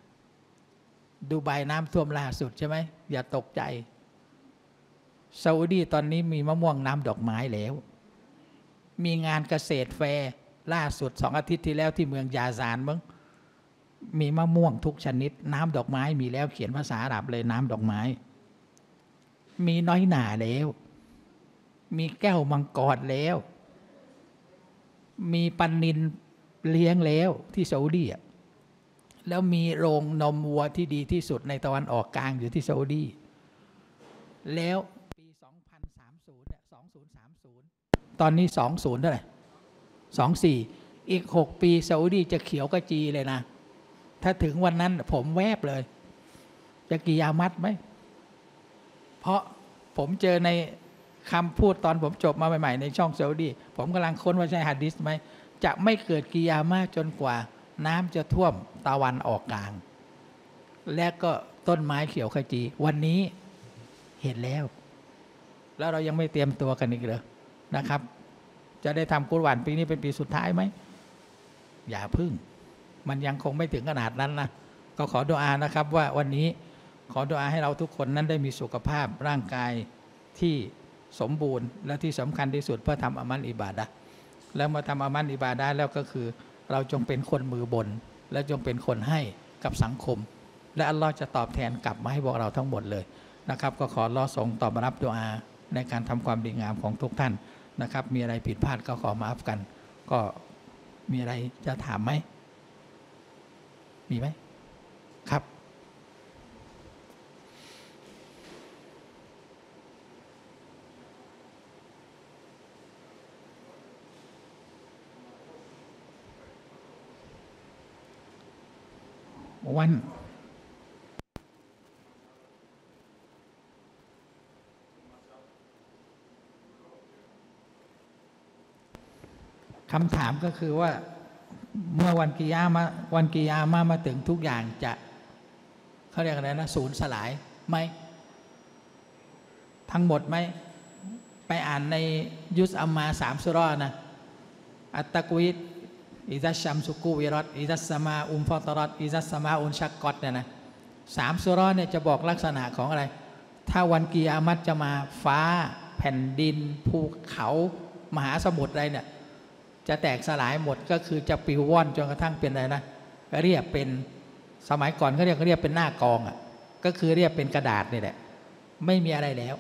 ดูไบน้ำท่วมล่าสุดใช่ไหมอย่าตกใจซาอุดีตอนนี้มีมะม่วงน้ำดอกไม้แล้วมีงานเกษตรแฟร์ล่าสุด2 อาทิตย์ที่แล้วที่เมืองยาซานมั้งมีมะม่วงทุกชนิดน้ำดอกไม้มีแล้วเขียนภาษาอาหรับเลยน้ำดอกไม้มีน้อยหน่าแล้วมีแก้วมังกรแล้วมีปันนินเลี้ยงแล้วที่ซาอุดีแล้วมีโรงนมวัวที่ดีที่สุดในตะวันออกกลางอยู่ที่ซาอุดีแล้วปี2030เนี่ยตอนนี้20เท่าไหร่24อีก6 ปีซาอุดีจะเขียวกะจีเลยนะถ้าถึงวันนั้นผมแวบเลยจะกิยามัตไหมเพราะผมเจอในคำพูดตอนผมจบมาใหม่ๆในช่องซาอุดีผมกำลังค้นว่าใช่หะดีษไหมจะไม่เกิดกิยามัตจนกว่าน้ำจะท่วมตะวันออกกลางและก็ต้นไม้เขียวขจีวันนี้เห็นแล้วเรายังไม่เตรียมตัวกันอีกเหรอนะครับจะได้ทำกุรอานปีนี้เป็นปีสุดท้ายไหมอย่าพึ่งมันยังคงไม่ถึงขนาดนั้นนะก็ขอดุอานะครับว่าวันนี้ขอดุอาให้เราทุกคนนั้นได้มีสุขภาพร่างกายที่สมบูรณ์และที่สำคัญที่สุดเพื่อทำอามัลอิบาดะห์แล้วมาทำอามัลอิบาดะห์แล้วก็คือเราจงเป็นคนมือบนและจงเป็นคนให้กับสังคมและอัลลอฮ์จะตอบแทนกลับมาให้พวกเราทั้งหมดเลยนะครับก็ขออัลลอฮ์ทรงตอบรับดุอาในการทำความดีงามของทุกท่านนะครับมีอะไรผิดพลาดก็ขอมาอัฟกันก็มีอะไรจะถามไหมมีไหมครับวันคำถามก็คือว่าเมื่อวันกิยามะมาถึงทุกอย่างจะเขาเรียกอะไรนะสูญสลายไหมทั้งหมดไหมไปอ่านในยุสอัมมา3 สุเราะห์นะอัตตะกวีดอิซัชชัมสุกูวิรัตอิซัสสมาอุมฟอตรัตอิซัสสมาอุนชักกอตเนี่ยนะ สามซูเราะห์เนี่ยจะบอกลักษณะของอะไรถ้าวันกิยามะฮ์จะมาฟ้าแผ่นดินภูเขามหาสมุทรอะไรเนี่ยจะแตกสลายหมดก็คือจะปิวว่อนจนกระทั่งเป็นอะไรนะเรียบเป็นสมัยก่อนเขาเรียกเป็นหน้ากองอ่ะก็คือเรียบเป็นกระดาษนี่แหละไม่มีอะไรแล้ว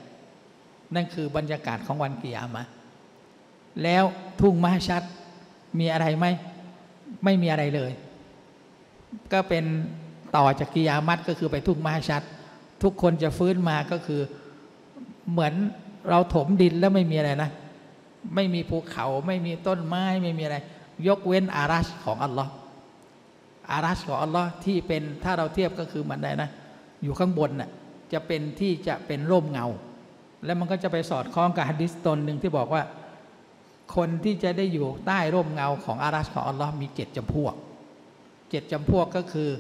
นั่นคือบรรยากาศของวันกิยามะฮ์แล้วทุ่งมะฮ์ชัดมีอะไรไหมไม่มีอะไรเลยก็เป็นต่อจากกิยามะฮ์ก็คือไปทุ่งมะฮ์ชัดทุกคนจะฟื้นมาก็คือเหมือนเราถมดินแล้วไม่มีอะไรนะไม่มีภูเขาไม่มีต้นไม้ไม่มีอะไรยกเว้นอารัชของอัลลอฮ์อารัชของอัลลอฮ์ที่เป็นถ้าเราเทียบก็คือมันได้นะอยู่ข้างบนน่ะจะเป็นที่จะเป็นร่มเงาและมันก็จะไปสอดคล้องกับหะดีษตนหนึ่งที่บอกว่าคนที่จะได้อยู่ใต้ร่มเงาของอารัชของอัลลอฮ์มี7 จำพวก7 จำพวกก็คือ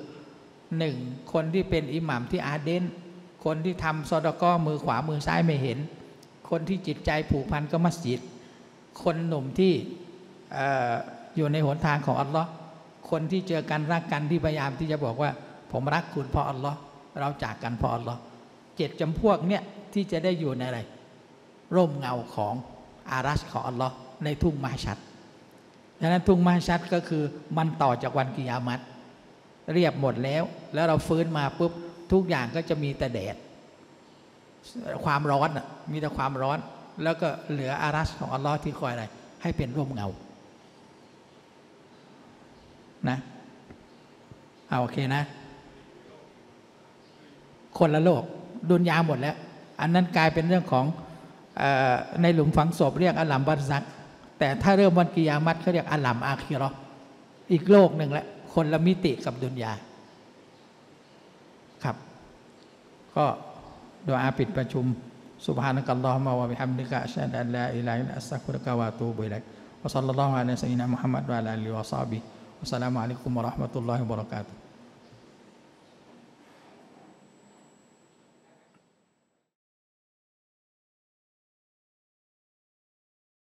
1คนที่เป็นอิหม่ามที่อาเดนคนที่ทำซอดาก้อมือขวามือซ้ายไม่เห็นคนที่จิตใจผูกพันกับมัสยิดคนหนุ่มที่อยู่ในหนทางของอัลลอฮ์คนที่เจอกันรักกันที่พยายามที่จะบอกว่าผมรักคุณเพราะอัลลอฮ์เราจากกันเพราะอัลลอฮ์7 จำพวกเนี่ยที่จะได้อยู่ในอะไรร่มเงาของอารัชของอัลลอฮ์ในทุ่งมะฮ์ชัดดังนั้นทุ่งมะฮ์ชัดก็คือมันต่อจากวันกิยามะฮ์เรียบหมดแล้วแล้วเราฟื้นมาปุ๊บทุกอย่างก็จะมีแต่แดดความร้อนมีแต่ความร้อนแล้วก็เหลืออารัชของอัลลอฮ์ที่คอยอะไรให้เป็นร่มเงานะเอาโอเคนะคนละโลกดุนยาหมดแล้วอันนั้นกลายเป็นเรื่องของในหลุมฝังศพเรียกอัลลัมบัรซักแต่ถ้าเริ่มวันกิยามะฮ์เขาเรียกอัลลัมอาคิเราะห์อีกโลกหนึ่งละคนละมิติกับดุนยาครับก็ดุอาปิดประชุมซุบฮานะกัลลอฮุมะวะบิฮัมดิกะอัชฮะดุอัลลาอิลาฮะอิลลัลลอฮอัสตัฆฟิรุกะวะอะตูบุอิลัยกวะศ็อลลัลลอฮุอะลาสัยยิดีนามุฮัมมัดวะอะลาอาลิฮิวะศอฮบิฮิวะสสลามุอะลัยกุมวะเราะห์มะตุลลอฮิวะบะเราะกาตุฮ์